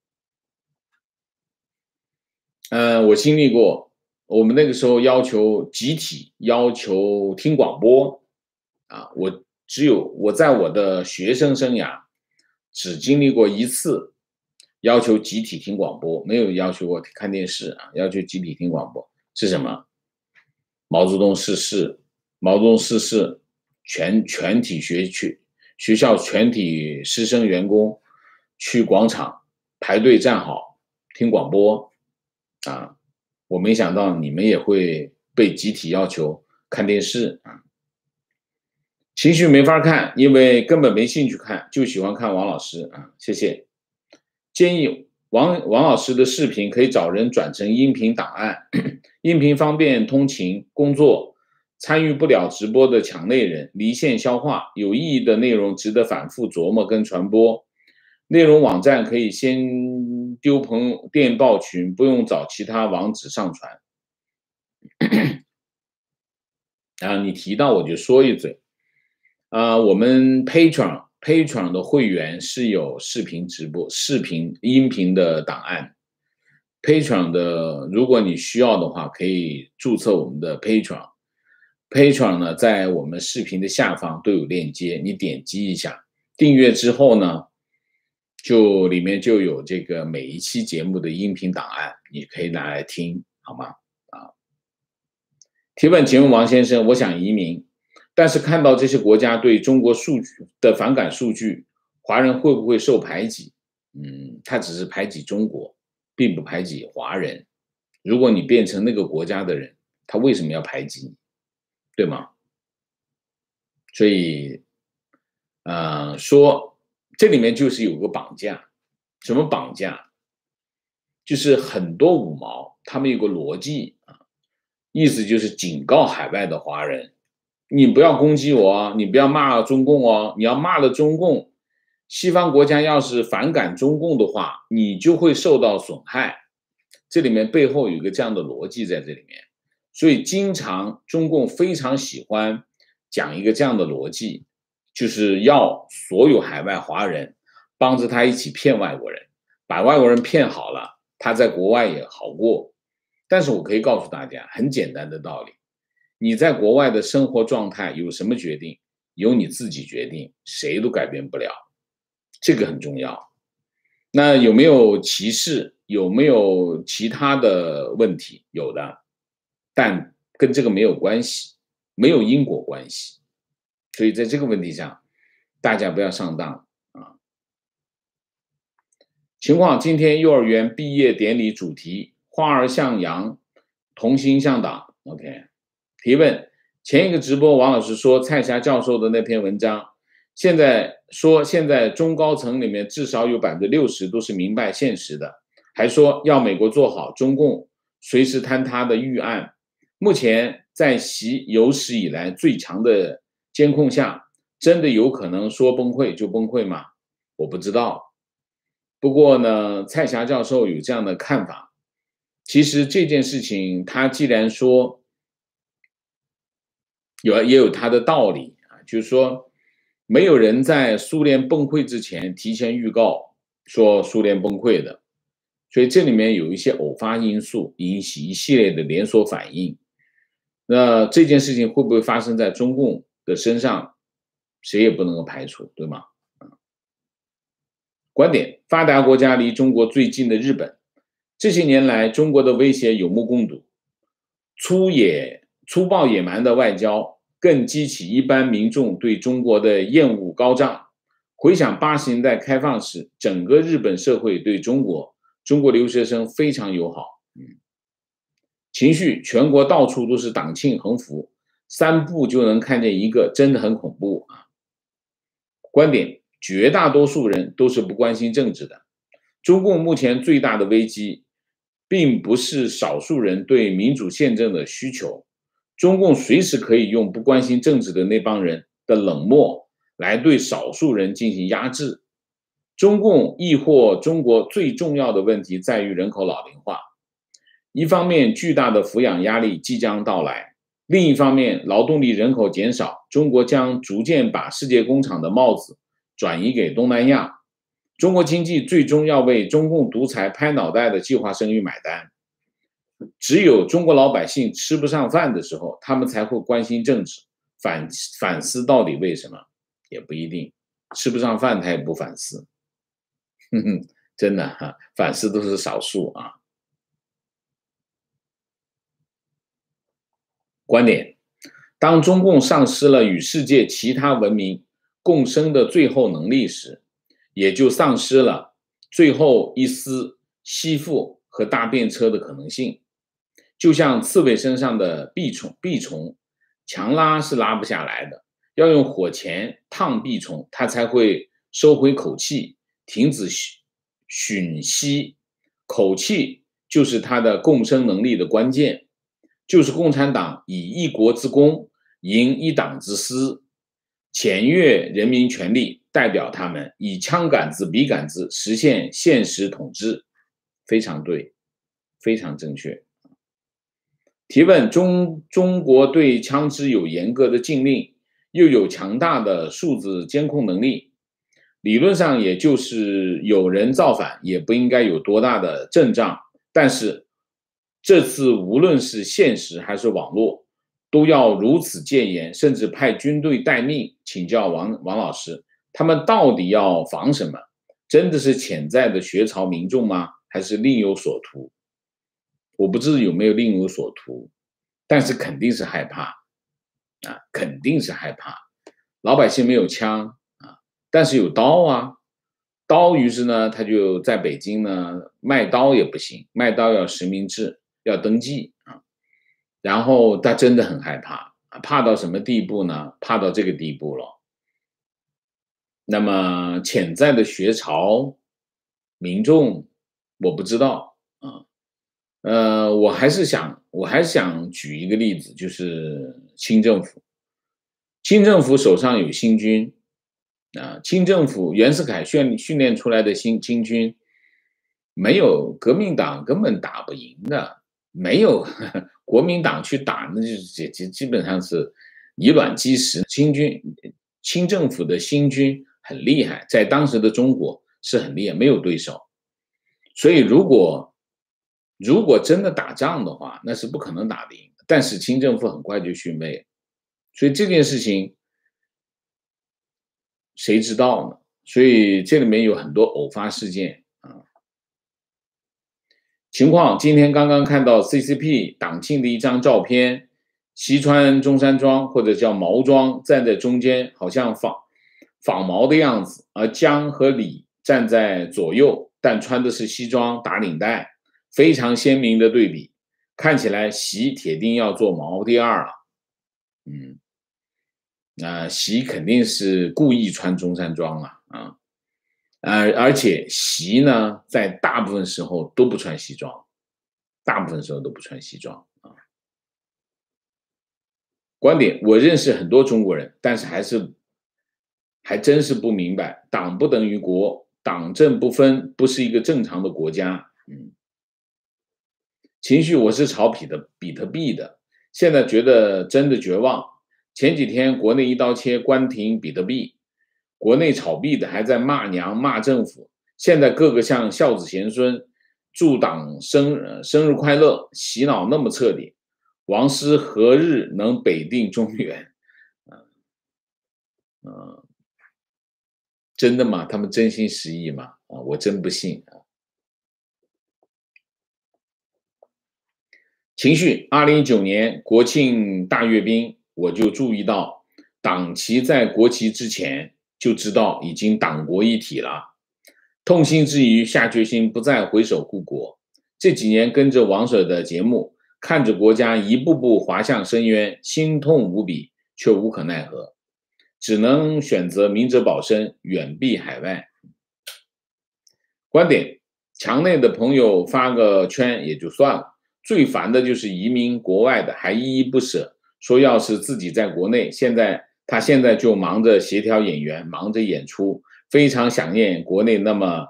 嗯、呃，我经历过，我们那个时候要求集体要求听广播。啊，我只有我在我的学生生涯只经历过一次要求集体听广播，没有要求我看电视啊，要求集体听广播是什么？毛泽东逝世，毛泽东逝世，全全体学区学校全体师生员工去广场排队站好听广播啊！我没想到你们也会被集体要求看电视啊！情绪没法看，因为根本没兴趣看，就喜欢看王老师啊！谢谢。建议王王老师的视频可以找人转成音频档案，音频方便通勤、工作。参与不了直播的墙内人离线消化，有意义的内容值得反复琢磨跟传播。内容网站可以先丢朋友电报群，不用找其他网址上传。啊，你提到我就说一嘴。啊，我们 Patreon Patreon 的会员是有视频直播、视频音频的档案。Patreon 的，如果你需要的话，可以注册我们的 Patreon。Patreon 呢，在我们视频的下方都有链接，你点击一下，订阅之后呢，就里面就有这个每一期节目的音频档案，你可以拿来听，好吗？啊，提问，请问王先生，我想移民，但是看到这些国家对中国数据的反感数据，华人会不会受排挤？嗯，他只是排挤中国，并不排挤华人。如果你变成那个国家的人，他为什么要排挤你？对吗？所以，呃，说这里面就是有个绑架，什么绑架？就是很多五毛他们有个逻辑啊，意思就是警告海外的华人，你不要攻击我啊，你不要骂中共哦，你要骂了中共，西方国家要是反感中共的话，你就会受到损害。这里面背后有一个这样的逻辑在这里面。所以，经常中共非常喜欢讲一个这样的逻辑，就是要所有海外华人帮着他一起骗外国人，把外国人骗好了，他在国外也好过。但是我可以告诉大家，很简单的道理：你在国外的生活状态有什么决定，由你自己决定，谁都改变不了，这个很重要。那有没有歧视？有没有其他的问题？有的。但跟这个没有关系，没有因果关系，所以在这个问题上，大家不要上当啊！情况：今天幼儿园毕业典礼主题“花儿向阳，同心向党”。OK， 提问：前一个直播王老师说蔡霞教授的那篇文章，现在说现在中高层里面至少有 百分之六十 都是明白现实的，还说要美国做好中共随时坍塌的预案。目前在习有史以来最强的监控下，真的有可能说崩溃就崩溃吗？我不知道。不过呢，蔡霞教授有这样的看法。其实这件事情，他既然说有，也有他的道理啊，就是说，没有人在苏联崩溃之前提前预告说苏联崩溃的，所以这里面有一些偶发因素引起一系列的连锁反应。那这件事情会不会发生在中共的身上，谁也不能够排除，对吗？观点：发达国家离中国最近的日本，这些年来中国的威胁有目共睹，粗野、粗暴野蛮的外交更激起一般民众对中国的厌恶高涨。回想八十年代开放时，整个日本社会对中国、中国留学生非常友好。情绪：全国到处都是党庆横幅，三步就能看见一个，真的很恐怖啊！观点：绝大多数人都是不关心政治的。中共目前最大的危机，并不是少数人对民主宪政的需求，中共随时可以用不关心政治的那帮人的冷漠来对少数人进行压制。中共抑或中国最重要的问题在于人口老龄化。一方面，巨大的抚养压力即将到来；另一方面，劳动力人口减少，中国将逐渐把世界工厂的帽子转移给东南亚。中国经济最终要为中共独裁拍脑袋的计划生育买单。只有中国老百姓吃不上饭的时候，他们才会关心政治，反反思到底为什么，也不一定。吃不上饭他也不反思。呵呵，真的哈、啊，反思都是少数啊。观点：当中共丧失了与世界其他文明共生的最后能力时，也就丧失了最后一丝吸附和搭便车的可能性。就像刺猬身上的蜱虫，蜱虫强拉是拉不下来的，要用火钳烫蜱虫，它才会收回口气，停止吮吸。口气就是它的共生能力的关键，就是共产党以一国之功迎一党之私，僭越人民权利，代表他们以枪杆子笔杆子实现现实统治。非常对，非常正确。提问：中中国对枪支有严格的禁令，又有强大的数字监控能力，理论上也就是有人造反也不应该有多大的阵仗，但是这次无论是现实还是网络都要如此戒严，甚至派军队待命。请教王王老师，他们到底要防什么？真的是潜在的学潮民众吗？还是另有所图？我不知有没有另有所图，但是肯定是害怕啊，肯定是害怕。老百姓没有枪啊，但是有刀啊，刀于是呢，他就在北京呢卖刀也不行，卖刀要实名制，要登记啊。然后他真的很害怕，怕到什么地步呢？怕到这个地步了。那么潜在的学潮民众，我不知道啊。呃，我还是想，我还想举一个例子，就是清政府。清政府手上有新军啊，清政府袁世凯训训练出来的新清军，没有革命党根本打不赢的。没有呵呵国民党去打，那就基本上是以卵击石。清军、清政府的新军很厉害，在当时的中国是很厉害，没有对手。所以如果如果真的打仗的话，那是不可能打得赢。但是清政府很快就殉位了，所以这件事情谁知道呢？所以这里面有很多偶发事件。情况：今天刚刚看到 C C P 党庆的一张照片，西川中山装或者叫毛装站在中间，好像仿仿毛的样子，而江和李站在左右，但穿的是西装打领带，非常鲜明的对比，看起来习铁定要做毛第二了。嗯，那、呃、习肯定是故意穿中山装了啊。啊呃，而且习呢，在大部分时候都不穿西装，大部分时候都不穿西装啊。观点：我认识很多中国人，但是还是还真是不明白，党不等于国，党政不分，不是一个正常的国家。嗯，情绪：我是炒比的比特币的，现在觉得真的绝望。前几天国内一刀切关停比特币。国内炒币的还在骂娘骂政府，现在各个像孝子贤孙，祝党生生日快乐，洗脑那么彻底，王师何日能北定中原？嗯、呃、真的吗？他们真心实意吗？啊，我真不信啊。情绪：二零一九年国庆大阅兵，我就注意到党旗在国旗之前。就知道已经党国一体了，痛心之余下决心不再回首故国。这几年跟着王舍的节目，看着国家一步步滑向深渊，心痛无比，却无可奈何，只能选择明哲保身，远避海外。观点：墙内的朋友发个圈也就算了，最烦的就是移民国外的还依依不舍，说要是自己在国内，现在他现在就忙着协调演员，忙着演出，非常想念国内那么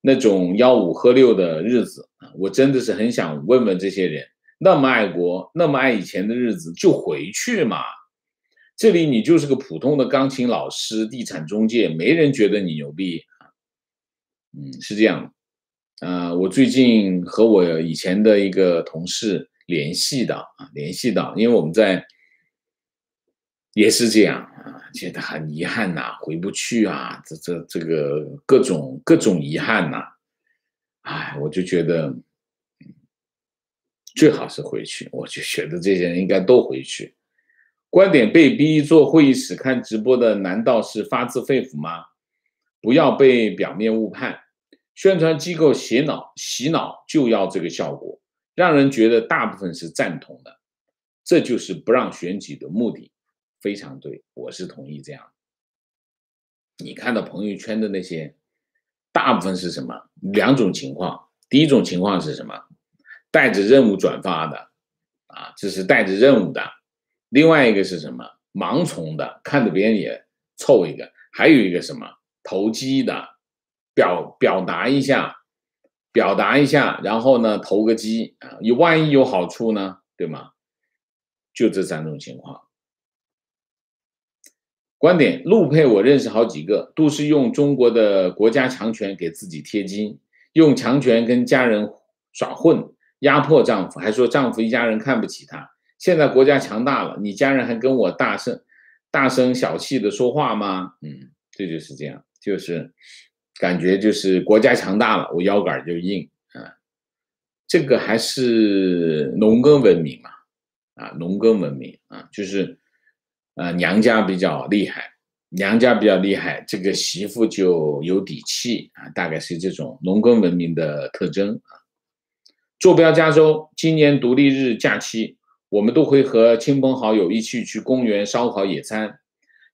那种吆五喝六的日子。我真的是很想问问这些人，那么爱国，那么爱以前的日子，就回去嘛。这里你就是个普通的钢琴老师、地产中介，没人觉得你牛逼。嗯，是这样。啊、呃，我最近和我以前的一个同事联系到啊，联系到，因为我们在。也是这样啊，觉得很遗憾呐、啊，回不去啊，这这这个各种各种遗憾呐、啊，哎，我就觉得最好是回去，我就觉得这些人应该都回去。观点被逼做会议室看直播的，难道是发自肺腑吗？不要被表面误判，宣传机构洗脑，洗脑就要这个效果，让人觉得大部分是赞同的，这就是不让选举的目的。非常对，我是同意这样。你看到朋友圈的那些，大部分是什么？两种情况，第一种情况是什么？带着任务转发的，啊，这是带着任务的。另外一个是什么？盲从的，看着别人也凑一个。还有一个什么？投机的，表表达一下，表达一下，然后呢投个机啊，你万一有好处呢，对吗？就这三种情况。观点，陆配我认识好几个，都是用中国的国家强权给自己贴金，用强权跟家人耍混，压迫丈夫，还说丈夫一家人看不起他。现在国家强大了，你家人还跟我大声大声小气的说话吗？嗯，这就是这样，就是感觉就是国家强大了，我腰杆就硬啊。这个还是农耕文明嘛，啊，农耕文明啊，就是。啊、呃，娘家比较厉害，娘家比较厉害，这个媳妇就有底气啊，大概是这种农耕文明的特征啊。坐标加州，今年独立日假期，我们都会和亲朋好友一起去公园烧烤野餐，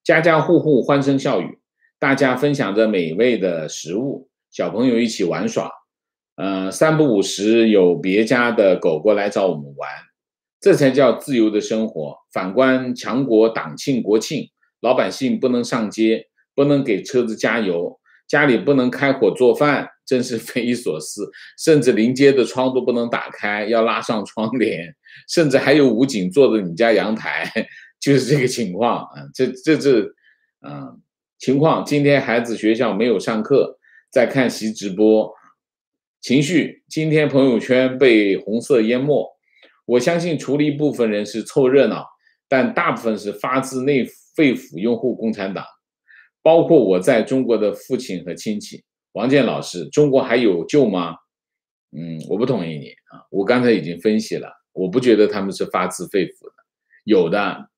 家家户户欢声笑语，大家分享着美味的食物，小朋友一起玩耍，呃，三不五时有别家的狗过来找我们玩。这才叫自由的生活。反观强国党庆国庆，老百姓不能上街，不能给车子加油，家里不能开火做饭，真是匪夷所思。甚至临街的窗都不能打开，要拉上窗帘，甚至还有武警坐着你家阳台，就是这个情况啊！这这这，嗯、呃，情况。今天孩子学校没有上课，在看习直播，情绪。今天朋友圈被红色淹没。我相信除了一部分人是凑热闹，但大部分是发自内肺腑拥护共产党，包括我在中国的父亲和亲戚。王健老师，中国还有救吗？嗯，我不同意你啊，我刚才已经分析了，我不觉得他们是发自肺腑的。有的，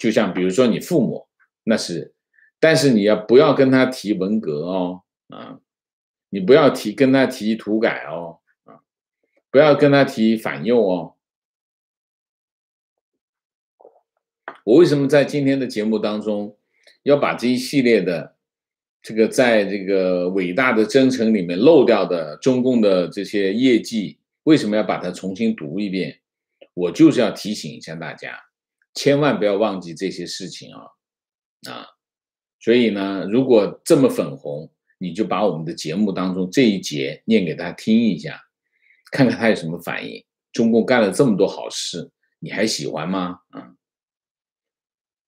就像比如说你父母，那是，但是你要不要跟他提文革哦，啊，你不要提跟他提土改哦，啊，不要跟他提反右哦。我为什么在今天的节目当中要把这一系列的这个在这个伟大的征程里面漏掉的中共的这些业绩，为什么要把它重新读一遍？我就是要提醒一下大家，千万不要忘记这些事情啊！啊，所以呢，如果这么粉红，你就把我们的节目当中这一节念给他听一下，看看他有什么反应。中共干了这么多好事，你还喜欢吗？啊！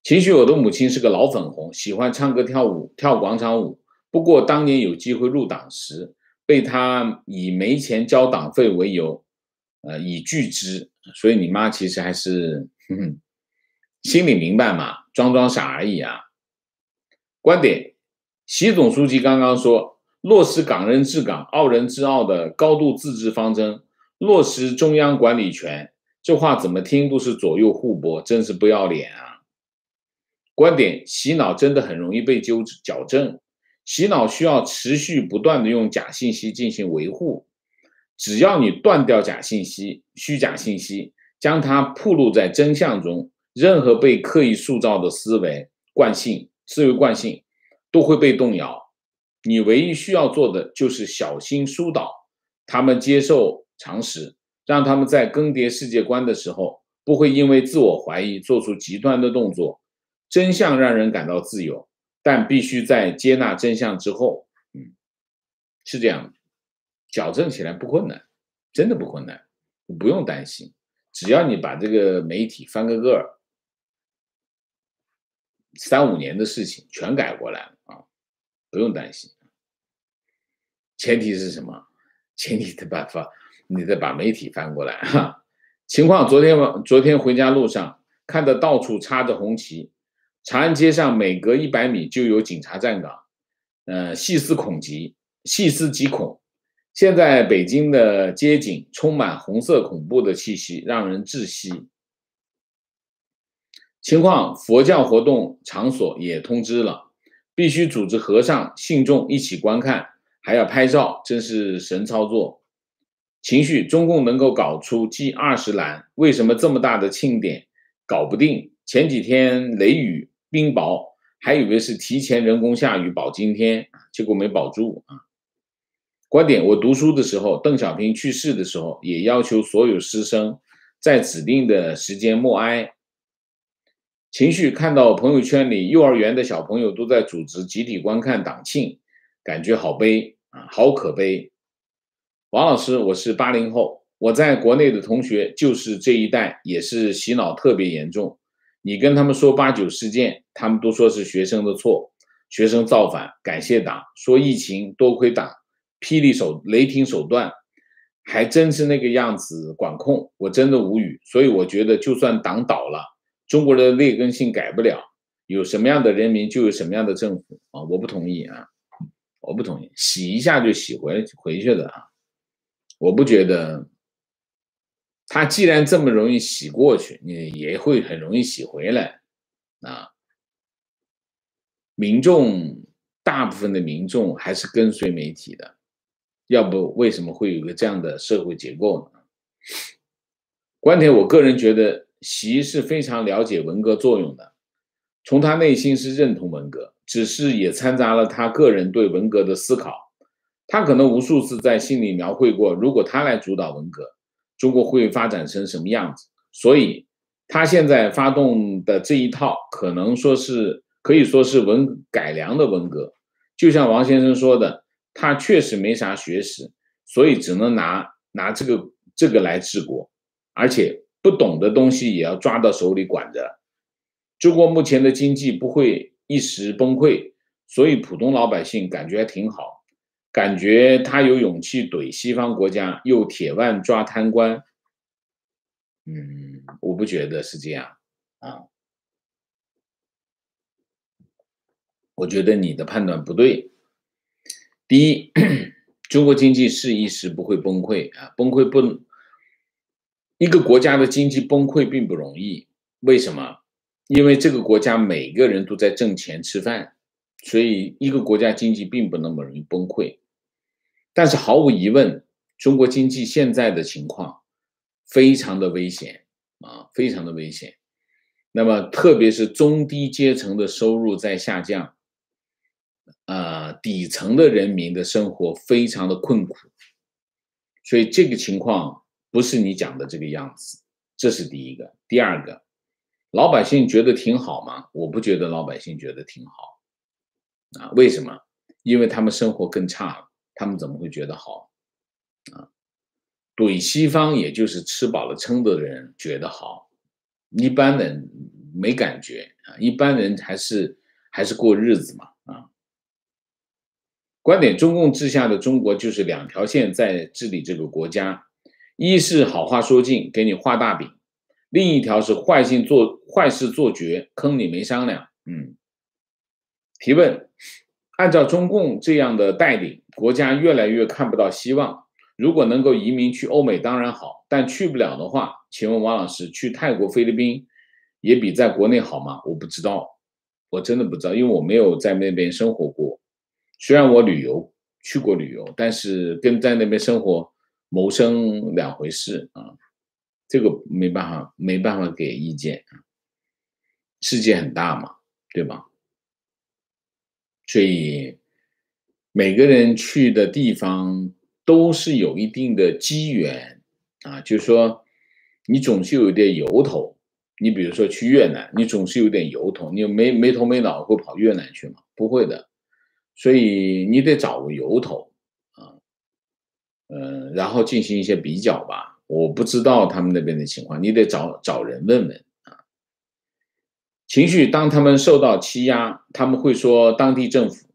情绪，我的母亲是个老粉红，喜欢唱歌跳舞，跳广场舞。不过当年有机会入党时，被她以没钱交党费为由，呃，以拒之。所以你妈其实还是呵呵心里明白嘛，装装傻而已啊。观点，习总书记刚刚说，落实港人治港、澳人治澳的高度自治方针，落实中央管理权。这话怎么听都是左右互搏，真是不要脸啊！观点，洗脑真的很容易被纠矫正，洗脑需要持续不断的用假信息进行维护，只要你断掉假信息、虚假信息，将它暴露在真相中，任何被刻意塑造的思维惯性、思维惯性都会被动摇。你唯一需要做的就是小心疏导他们接受常识，让他们在更迭世界观的时候，不会因为自我怀疑做出极端的动作。真相让人感到自由，但必须在接纳真相之后，嗯，是这样的，矫正起来不困难，真的不困难，不用担心，只要你把这个媒体翻个个儿，三五年的事情全改过来了啊，不用担心。前提是什么？前提得把法，你得把媒体翻过来哈。情况，昨天昨天回家路上看到到处插着红旗。长安街上每隔一百米就有警察站岗，呃，细思恐极，细思极恐。现在北京的街景充满红色恐怖的气息，让人窒息。情况，佛教活动场所也通知了，必须组织和尚、信众一起观看，还要拍照，真是神操作。情绪，中共能够搞出 G 二十 栏，为什么这么大的庆典搞不定？前几天雷雨冰雹，还以为是提前人工下雨保今天，结果没保住啊。观点，我读书的时候，邓小平去世的时候，也要求所有师生在指定的时间默哀。情绪，看到朋友圈里幼儿园的小朋友都在组织集体观看党庆，感觉好悲啊，好可悲。王老师，我是八零后，我在国内的同学就是这一代，也是洗脑特别严重。你跟他们说八九事件，他们都说是学生的错，学生造反，感谢党；说疫情，多亏党。霹雳手雷霆手段，还真是那个样子管控，我真的无语。所以我觉得，就算党倒了，中国人的劣根性改不了，有什么样的人民就有什么样的政府啊！我不同意啊，我不同意，洗一下就洗回回去的啊！我不觉得，他既然这么容易洗过去，你也会很容易洗回来啊！民众大部分的民众还是跟随媒体的。要不为什么会有个这样的社会结构呢？观点，我个人觉得习是非常了解文革作用的，从他内心是认同文革，只是也掺杂了他个人对文革的思考。他可能无数次在心里描绘过，如果他来主导文革，中国会发展成什么样子。所以他现在发动的这一套可能说是可以说是文改良的文革。就像王先生说的，他确实没啥学识，所以只能拿拿这个这个来治国，而且不懂的东西也要抓到手里管着。中国目前的经济不会一时崩溃，所以普通老百姓感觉还挺好，感觉他有勇气怼西方国家，又铁腕抓贪官。嗯，我不觉得是这样啊，我觉得你的判断不对。第一，中国经济是一时不会崩溃啊，崩溃不，一个国家的经济崩溃并不容易。为什么？因为这个国家每个人都在挣钱吃饭，所以一个国家经济并不那么容易崩溃。但是毫无疑问，中国经济现在的情况非常的危险啊，非常的危险。那么特别是中低阶层的收入在下降。呃，底层的人民的生活非常的困苦，所以这个情况不是你讲的这个样子，这是第一个。第二个，老百姓觉得挺好吗？我不觉得老百姓觉得挺好啊，为什么？因为他们生活更差了，他们怎么会觉得好啊？怼西方也就是吃饱了撑的人觉得好，一般人没感觉啊，一般人还是还是过日子嘛啊。观点，中共治下的中国就是两条线在治理这个国家，一是好话说尽，给你画大饼，另一条是坏心做坏事做绝，坑你没商量。嗯。提问，按照中共这样的带领，国家越来越看不到希望，如果能够移民去欧美当然好，但去不了的话，请问王老师，去泰国菲律宾也比在国内好吗？我不知道，我真的不知道，因为我没有在那边生活过。虽然我旅游去过旅游，但是跟在那边生活谋生两回事啊，这个没办法没办法给意见。世界很大嘛，对吧？所以每个人去的地方都是有一定的机缘啊，就是说你总是有点由头。你比如说去越南，你总是有点由头，你没没头没脑会跑越南去吗？不会的。所以你得找个由头啊，呃，然后进行一些比较吧。我不知道他们那边的情况，你得找找人问问啊。情绪，当他们受到欺压，他们会说当地政府、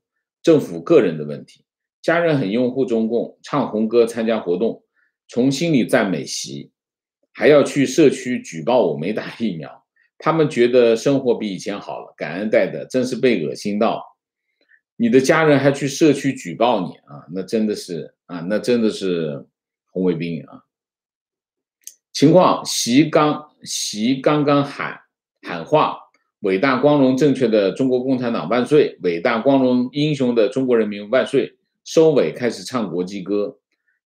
政府个人的问题。家人很拥护中共，唱红歌、参加活动，从心里赞美习，还要去社区举报我没打疫苗。他们觉得生活比以前好了，感恩戴德，真是被恶心到。你的家人还去社区举报你啊，那真的是啊，那真的是红卫兵啊。情况，习刚习刚刚喊喊话，伟大光荣正确的中国共产党万岁，伟大光荣英雄的中国人民万岁。收尾开始唱国际歌，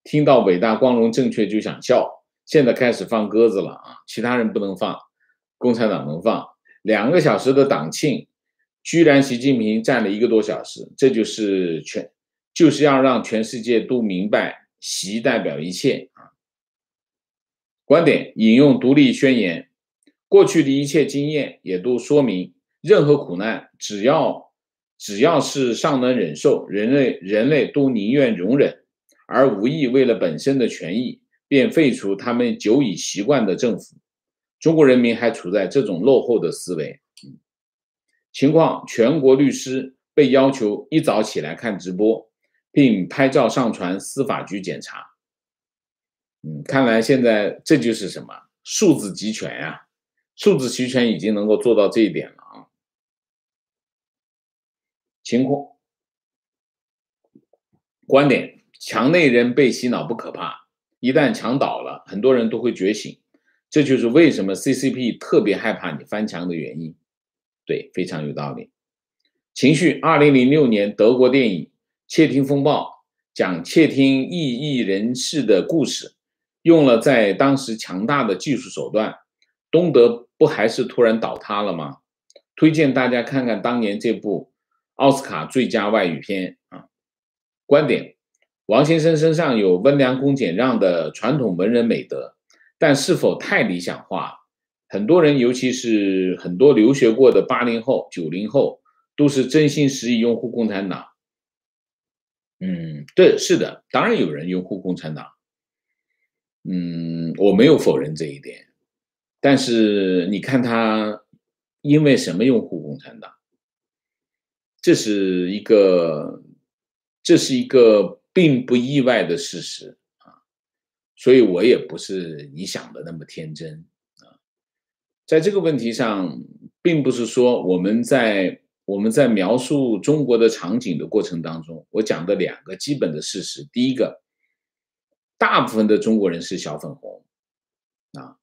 听到伟大光荣正确就想笑。现在开始放鸽子了啊，其他人不能放，共产党能放。两个小时的党庆，居然习近平站了一个多小时，这就是全，就是要让全世界都明白，习代表一切啊。观点引用独立宣言，过去的一切经验也都说明，任何苦难，只要只要是尚能忍受，人类人类都宁愿容忍，而无意为了本身的权益，便废除他们久已习惯的政府。中国人民还处在这种落后的思维。情况，全国律师被要求一早起来看直播，并拍照上传司法局检查。嗯，看来现在这就是什么数字集权呀、啊，数字集权已经能够做到这一点了啊。情况，观点，墙内人被洗脑不可怕，一旦墙倒了，很多人都会觉醒，这就是为什么 C C P 特别害怕你翻墙的原因。对，非常有道理。情绪，二零零六年德国电影《窃听风暴》讲窃听异议人士的故事，用了在当时强大的技术手段，东德不还是突然倒塌了吗？推荐大家看看当年这部奥斯卡最佳外语片啊。观点，王先生身上有温良恭俭让的传统文人美德，但是否太理想化？很多人，尤其是很多留学过的八零后、九零后，都是真心实意拥护共产党。嗯，对，是的，当然有人拥护共产党。嗯，我没有否认这一点。但是你看他因为什么拥护共产党？这是一个，这是一个并不意外的事实啊。所以我也不是你想的那么天真。在这个问题上，并不是说我们在我们在描述中国的场景的过程当中，我讲的两个基本的事实。第一个，大部分的中国人是小粉红啊，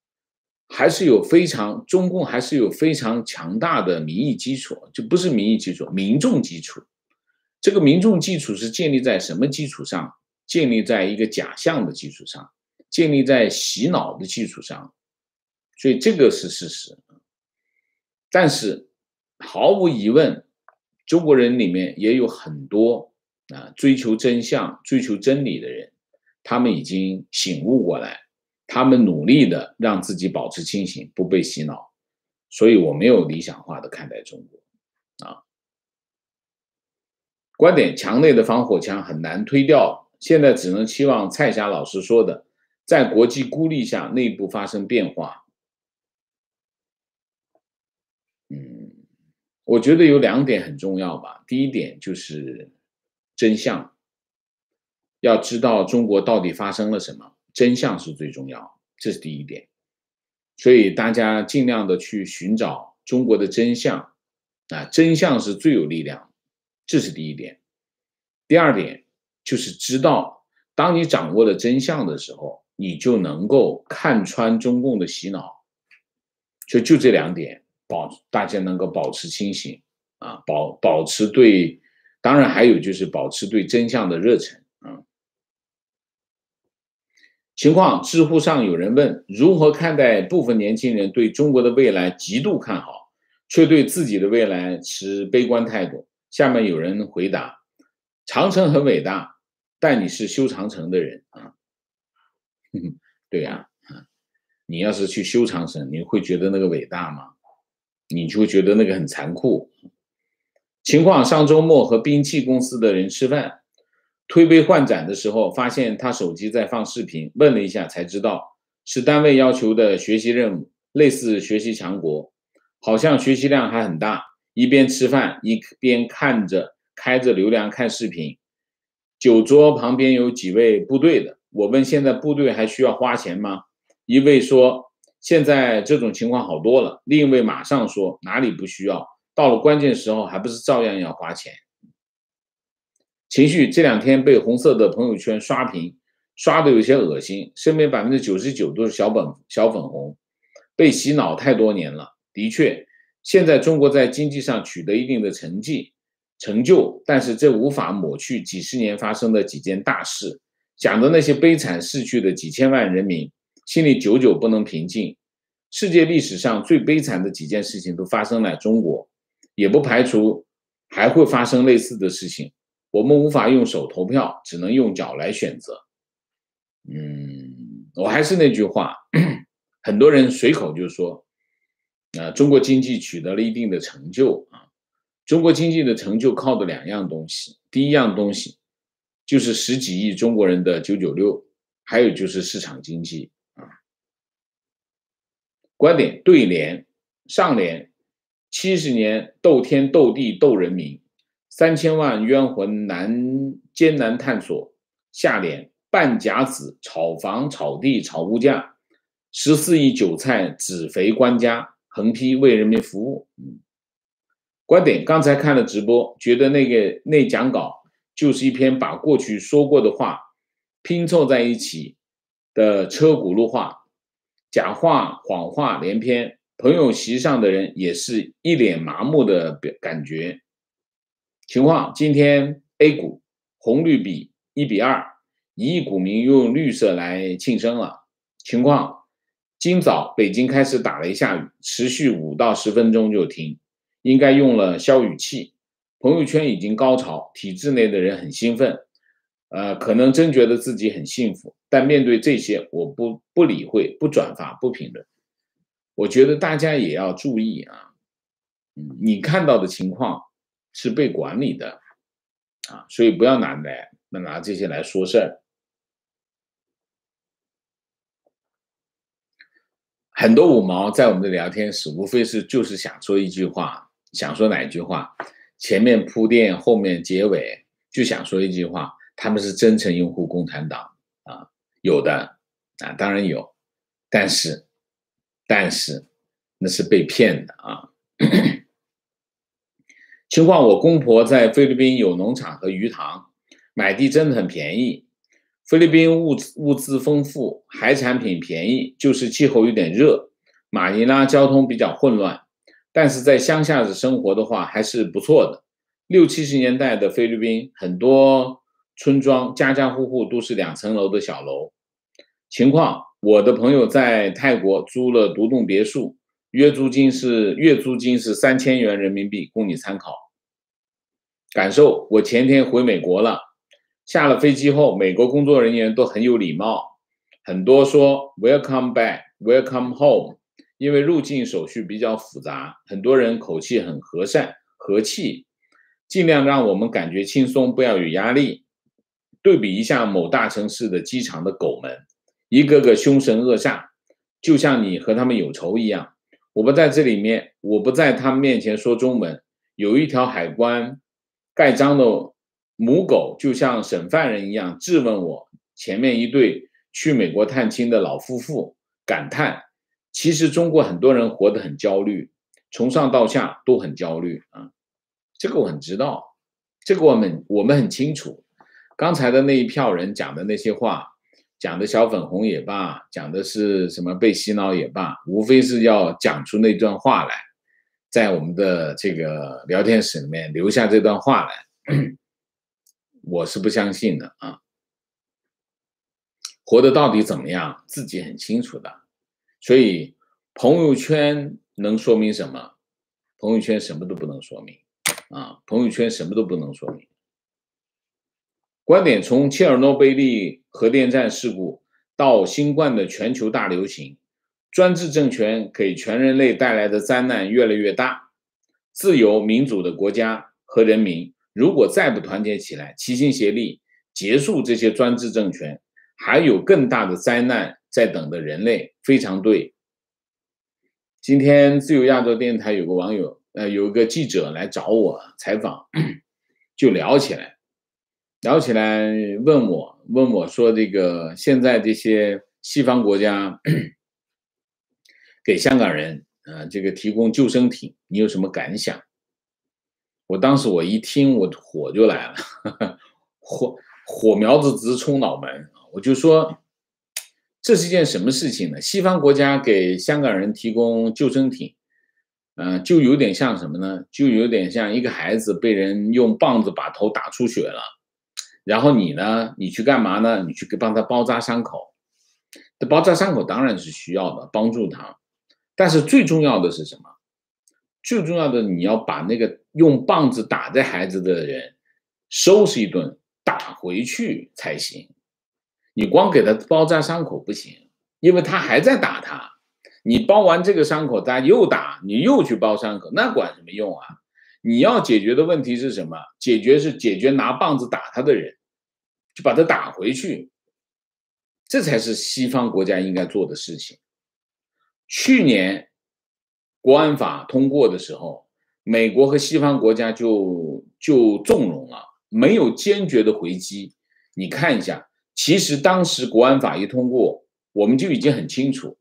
还是有非常中共还是有非常强大的民意基础，就不是民意基础，民众基础。这个民众基础是建立在什么基础上？建立在一个假象的基础上，建立在洗脑的基础上。所以这个是事实，但是毫无疑问，中国人里面也有很多啊追求真相、追求真理的人，他们已经醒悟过来，他们努力的让自己保持清醒，不被洗脑。所以我没有理想化的看待中国啊。观点，墙内的防火墙很难推掉，现在只能期望蔡霞老师说的，在国际孤立下内部发生变化。我觉得有两点很重要吧。第一点就是真相，要知道中国到底发生了什么，真相是最重要，这是第一点。所以大家尽量的去寻找中国的真相啊，真相是最有力量，这是第一点。第二点就是知道，当你掌握了真相的时候，你就能够看穿中共的洗脑。所以就这两点，保大家能够保持清醒啊，保保持对，当然还有就是保持对真相的热忱啊。情况，知乎上有人问，如何看待部分年轻人对中国的未来极度看好，却对自己的未来持悲观态度？下面有人回答：长城很伟大，但你是修长城的人啊。嗯，对呀、啊，你要是去修长城，你会觉得那个伟大吗？你就会觉得那个很残酷。情况，上周末和兵器公司的人吃饭，推杯换盏的时候发现他手机在放视频，问了一下才知道是单位要求的学习任务，类似学习强国，好像学习量还很大，一边吃饭一边看着开着流量看视频。酒桌旁边有几位部队的，我问现在部队还需要花钱吗？一位说现在这种情况好多了，另一位马上说哪里不需要，到了关键时候还不是照样要花钱。情绪这两天被红色的朋友圈刷屏，刷的有些恶心，身边 百分之九十九 都是小粉小粉红，被洗脑太多年了。的确，现在中国在经济上取得一定的成绩成就，但是这无法抹去几十年发生的几件大事，讲的那些悲惨逝去的几千万人民，心里久久不能平静。世界历史上最悲惨的几件事情都发生在中国，也不排除还会发生类似的事情。我们无法用手投票，只能用脚来选择。嗯，我还是那句话，很多人随口就说，啊，中国经济取得了一定的成就啊。中国经济的成就靠的两样东西，第一样东西就是十几亿中国人的九九六，还有就是市场经济啊。观点对联：上联七十年斗天斗地斗人民，三千万冤魂难艰难探索；下联半甲子炒房炒地炒物价，十四亿韭菜只肥官家，横批为人民服务。嗯，观点刚才看了直播，觉得那个那讲稿就是一篇把过去说过的话拼凑在一起的车轱辘话，假话谎话连篇，朋友席上的人也是一脸麻木的感觉情况。今天 A 股红绿比一比二，一亿股民用绿色来庆生了。情况今早北京开始打雷下雨，持续五到十分钟就停，应该用了消雨器。朋友圈已经高潮，体制内的人很兴奋，呃，可能真觉得自己很幸福。但面对这些，我不不理会，不转发，不评论。我觉得大家也要注意啊，嗯，你看到的情况是被管理的啊，所以不要拿来拿这些来说事儿。很多五毛在我们的聊天室，无非是就是想说一句话。想说哪一句话，前面铺垫后面结尾就想说一句话，他们是真诚拥护共产党啊，有的啊，当然有，但是但是那是被骗的啊。情况，我公婆在菲律宾有农场和鱼塘，买地真的很便宜，菲律宾物物资丰富，海产品便宜，就是气候有点热，马尼拉交通比较混乱，但是在乡下的生活的话还是不错的。六七十年代的菲律宾，很多村庄家家户户都是两层楼的小楼。情况，我的朋友在泰国租了独栋别墅，月租金是月租金是三千元人民币，供你参考。感受，我前天回美国了，下了飞机后，美国工作人员都很有礼貌，很多说 welcome back, welcome home。因为入境手续比较复杂，很多人口气很和善和气，尽量让我们感觉轻松，不要有压力。对比一下某大城市的机场的狗们，一个个凶神恶煞，就像你和他们有仇一样。我不在这里面，我不在他们面前说中文。有一条海关盖章的母狗就像审犯人一样质问我前面一对去美国探亲的老夫妇，感叹其实中国很多人活得很焦虑，从上到下都很焦虑啊，这个我很知道，这个我们我们很清楚。刚才的那一票人讲的那些话，讲的小粉红也罢，讲的是什么被洗脑也罢，无非是要讲出那段话来，在我们的这个聊天室里面留下这段话来，我是不相信的啊。活得到底怎么样，自己很清楚的。所以朋友圈能说明什么？朋友圈什么都不能说明啊！朋友圈什么都不能说明。观点，从切尔诺贝利核电站事故到新冠的全球大流行，专制政权给全人类带来的灾难越来越大。自由民主的国家和人民如果再不团结起来，齐心协力结束这些专制政权，还有更大的灾难在等的人类，非常对。今天自由亚洲电台有个网友，呃，有个记者来找我采访，就聊起来，聊起来问我，问我说这个现在这些西方国家给香港人，呃，这个提供救生艇，你有什么感想？我当时我一听我火就来了，火火苗子直冲脑门。我就说，这是一件什么事情呢？西方国家给香港人提供救生艇，嗯、呃，就有点像什么呢？就有点像一个孩子被人用棒子把头打出血了，然后你呢，你去干嘛呢？你去帮他包扎伤口。这包扎伤口当然是需要的，帮助他。但是最重要的是什么？最重要的，你要把那个用棒子打在孩子的人收拾一顿，打回去才行。你光给他包扎伤口不行，因为他还在打他。你包完这个伤口，他又打，你又去包伤口，那管什么用啊？你要解决的问题是什么？解决是解决拿棒子打他的人，就把他打回去。这才是西方国家应该做的事情。去年国安法通过的时候，美国和西方国家就就纵容了，没有坚决的回击。你看一下，其实当时国安法一通过，我们就已经很清楚，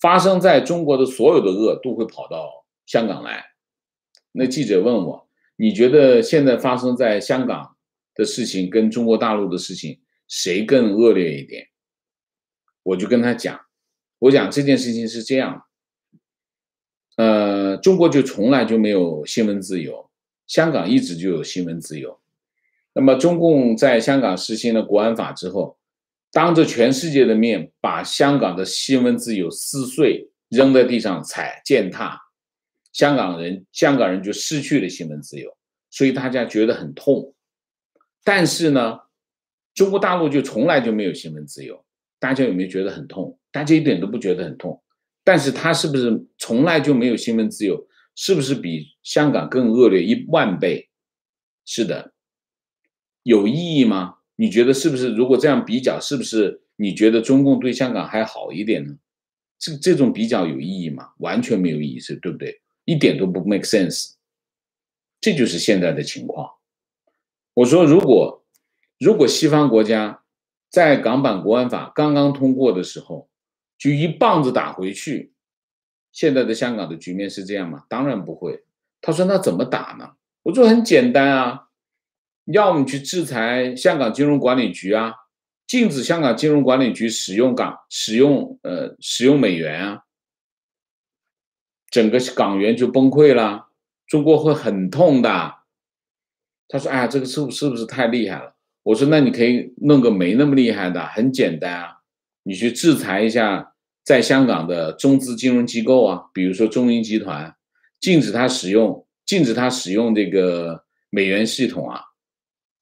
发生在中国的所有的恶都会跑到香港来。那记者问我，你觉得现在发生在香港的事情跟中国大陆的事情谁更恶劣一点？我就跟他讲，我讲这件事情是这样，呃，中国就从来就没有新闻自由，香港一直就有新闻自由。那么中共在香港实行了国安法之后，当着全世界的面把香港的新闻自由撕碎，扔在地上踩践踏，香港人香港人就失去了新闻自由，所以大家觉得很痛。但是呢，中国大陆就从来就没有新闻自由，大家有没有觉得很痛？大家一点都不觉得很痛。但是它是不是从来就没有新闻自由？是不是比香港更恶劣一万倍？是的。有意义吗？你觉得是不是？如果这样比较，是不是你觉得中共对香港还好一点呢？这这种比较有意义吗？完全没有意义，是对不对？一点都不 make sense。这就是现在的情况。我说，如果如果西方国家在港版国安法刚刚通过的时候就一棒子打回去，现在的香港的局面是这样吗？当然不会。他说那怎么打呢？我说很简单啊，要么去制裁香港金融管理局啊，禁止香港金融管理局使用港使用呃使用美元啊，整个港元就崩溃了，中国会很痛的。他说哎呀，这个是不是不是太厉害了？我说那你可以弄个没那么厉害的，很简单啊，你去制裁一下在香港的中资金融机构啊，比如说中银集团，禁止他使用禁止他使用这个美元系统啊，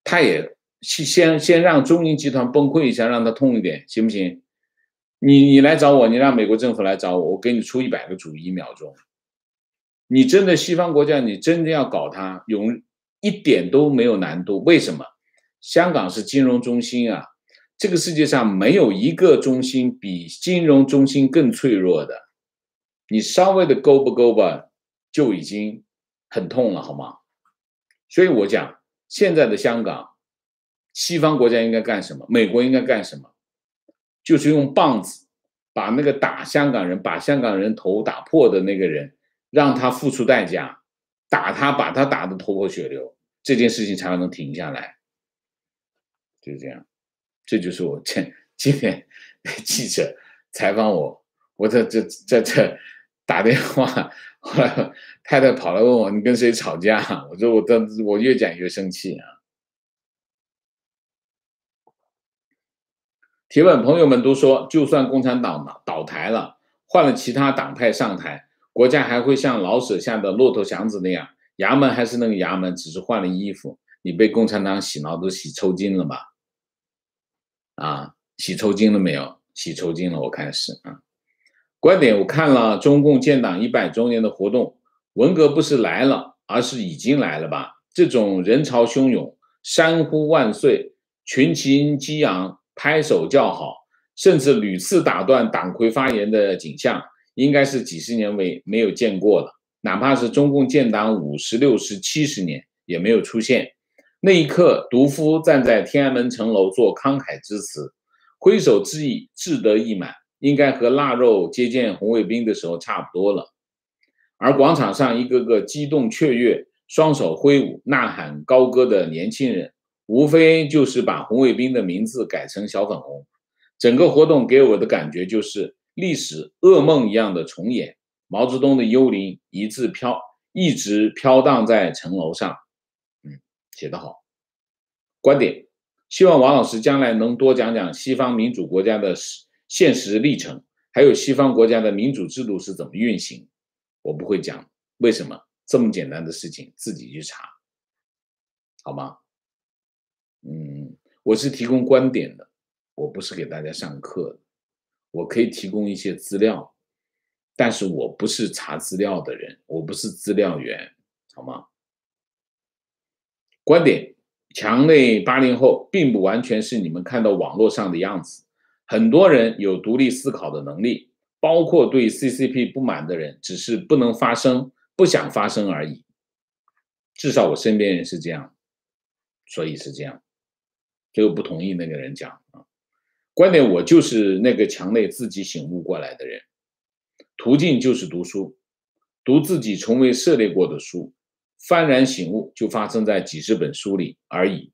他也先先让中银集团崩溃一下，让他痛一点，行不行？你你来找我，你让美国政府来找我，我给你出一百个主意，一秒钟。你真的西方国家，你真的要搞他，永一点都没有难度，为什么？香港是金融中心啊，这个世界上没有一个中心比金融中心更脆弱的，你稍微的勾不勾吧，就已经很痛了，好吗？所以我讲，现在的香港，西方国家应该干什么？美国应该干什么？就是用棒子把那个打香港人、把香港人头打破的那个人，让他付出代价，打他，把他打得头破血流，这件事情才能停下来。就这样，这就是我今天记者采访我，我在这在这打电话，后来太太跑来问我你跟谁吵架，我说我的我越讲越生气啊。提问朋友们都说，就算共产党倒台了，换了其他党派上台，国家还会像老舍下的骆驼祥子那样，衙门还是那个衙门，只是换了衣服。你被共产党洗脑都洗抽筋了吧？啊，洗抽筋了没有？洗抽筋了，我看是啊。观点，我看了中共建党一百周年的活动，文革不是来了，而是已经来了吧？这种人潮汹涌、山呼万岁、群情激昂、拍手叫好，甚至屡次打断党魁发言的景象，应该是几十年为没有见过了。哪怕是中共建党五十六十七十年，也没有出现。那一刻，独夫站在天安门城楼做慷慨之词，挥手致意，志得意满，应该和腊肉接见红卫兵的时候差不多了。而广场上一个个激动雀跃、双手挥舞、呐喊高歌的年轻人，无非就是把红卫兵的名字改成小粉红。整个活动给我的感觉就是历史噩梦一样的重演，毛泽东的幽灵一直飘一直飘荡在城楼上。嗯，写得好。观点，希望王老师将来能多讲讲西方民主国家的现实历程，还有西方国家的民主制度是怎么运行。我不会讲，为什么？这么简单的事情自己去查，好吗？嗯，我是提供观点的，我不是给大家上课的。我可以提供一些资料，但是我不是查资料的人，我不是资料员，好吗？观点，墙内八零后并不完全是你们看到网络上的样子，很多人有独立思考的能力，包括对 C C P 不满的人，只是不能发声，不想发声而已。至少我身边人是这样，所以是这样。所以我不同意那个人讲啊。观点，我就是那个墙内自己醒悟过来的人。途径就是读书，读自己从未涉猎过的书，幡然醒悟就发生在几十本书里而已。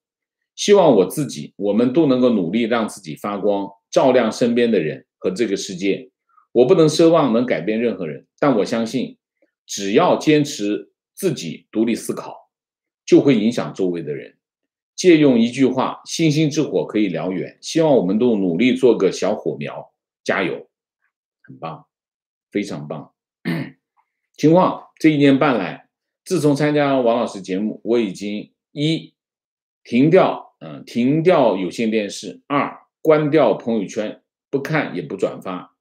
希望我自己，我们都能够努力让自己发光，照亮身边的人和这个世界。我不能奢望能改变任何人，但我相信只要坚持自己独立思考，就会影响周围的人。借用一句话，星星之火可以燎原，希望我们都努力做个小火苗，加油。很棒，非常棒。情况，这一年半来，自从参加王老师节目，我已经一停掉嗯、呃，停掉有线电视，二关掉朋友圈，不看也不转发，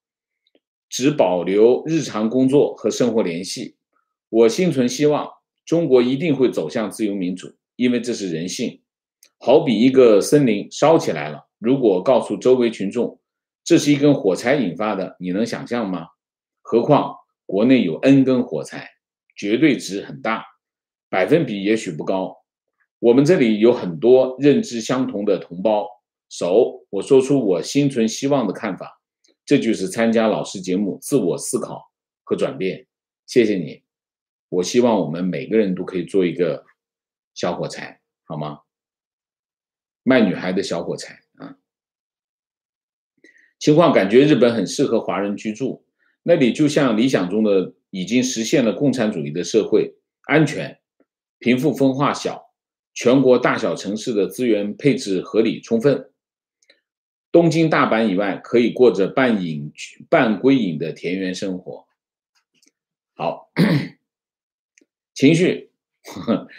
只保留日常工作和生活联系。我心存希望，中国一定会走向自由民主，因为这是人性。好比一个森林烧起来了，如果告诉周围群众这是一根火柴引发的，你能想象吗？何况国内有 N 根火柴，绝对值很大，百分比也许不高。我们这里有很多认知相同的同胞。首，我说出我心存希望的看法，这就是参加老师节目自我思考和转变。谢谢你，我希望我们每个人都可以做一个小火柴，好吗？卖女孩的小火柴啊！情况，感觉日本很适合华人居住，那里就像理想中的已经实现了共产主义的社会，安全，贫富分化小，全国大小城市的资源配置合理充分。东京、大阪以外，可以过着半隐半归隐的田园生活。好，情绪，呵呵，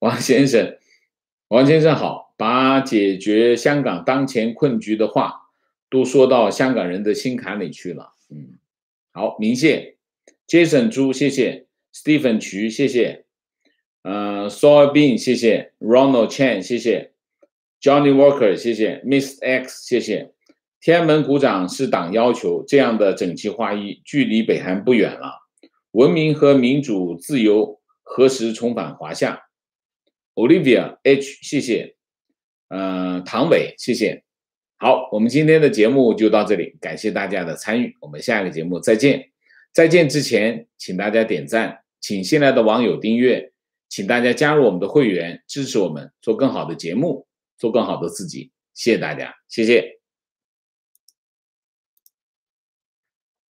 王先生，王先生好，把解决香港当前困局的话都说到香港人的心坎里去了。嗯，好，明谢 ，Jason 朱谢谢 ，Stephen 渠谢谢，呃 ，Soybean 谢谢 ，Ronald Chan 谢谢。Johnny Walker 谢谢 ,Miss X 谢谢。天安门鼓掌是党要求，这样的整齐划一距离北韩不远了。文明和民主自由何时重返华夏？ Olivia H 谢谢。呃唐伟谢谢。好，我们今天的节目就到这里，感谢大家的参与，我们下一个节目再见。再见之前请大家点赞，请新来的网友订阅，请大家加入我们的会员，支持我们做更好的节目，做更好的自己，谢谢大家，谢谢。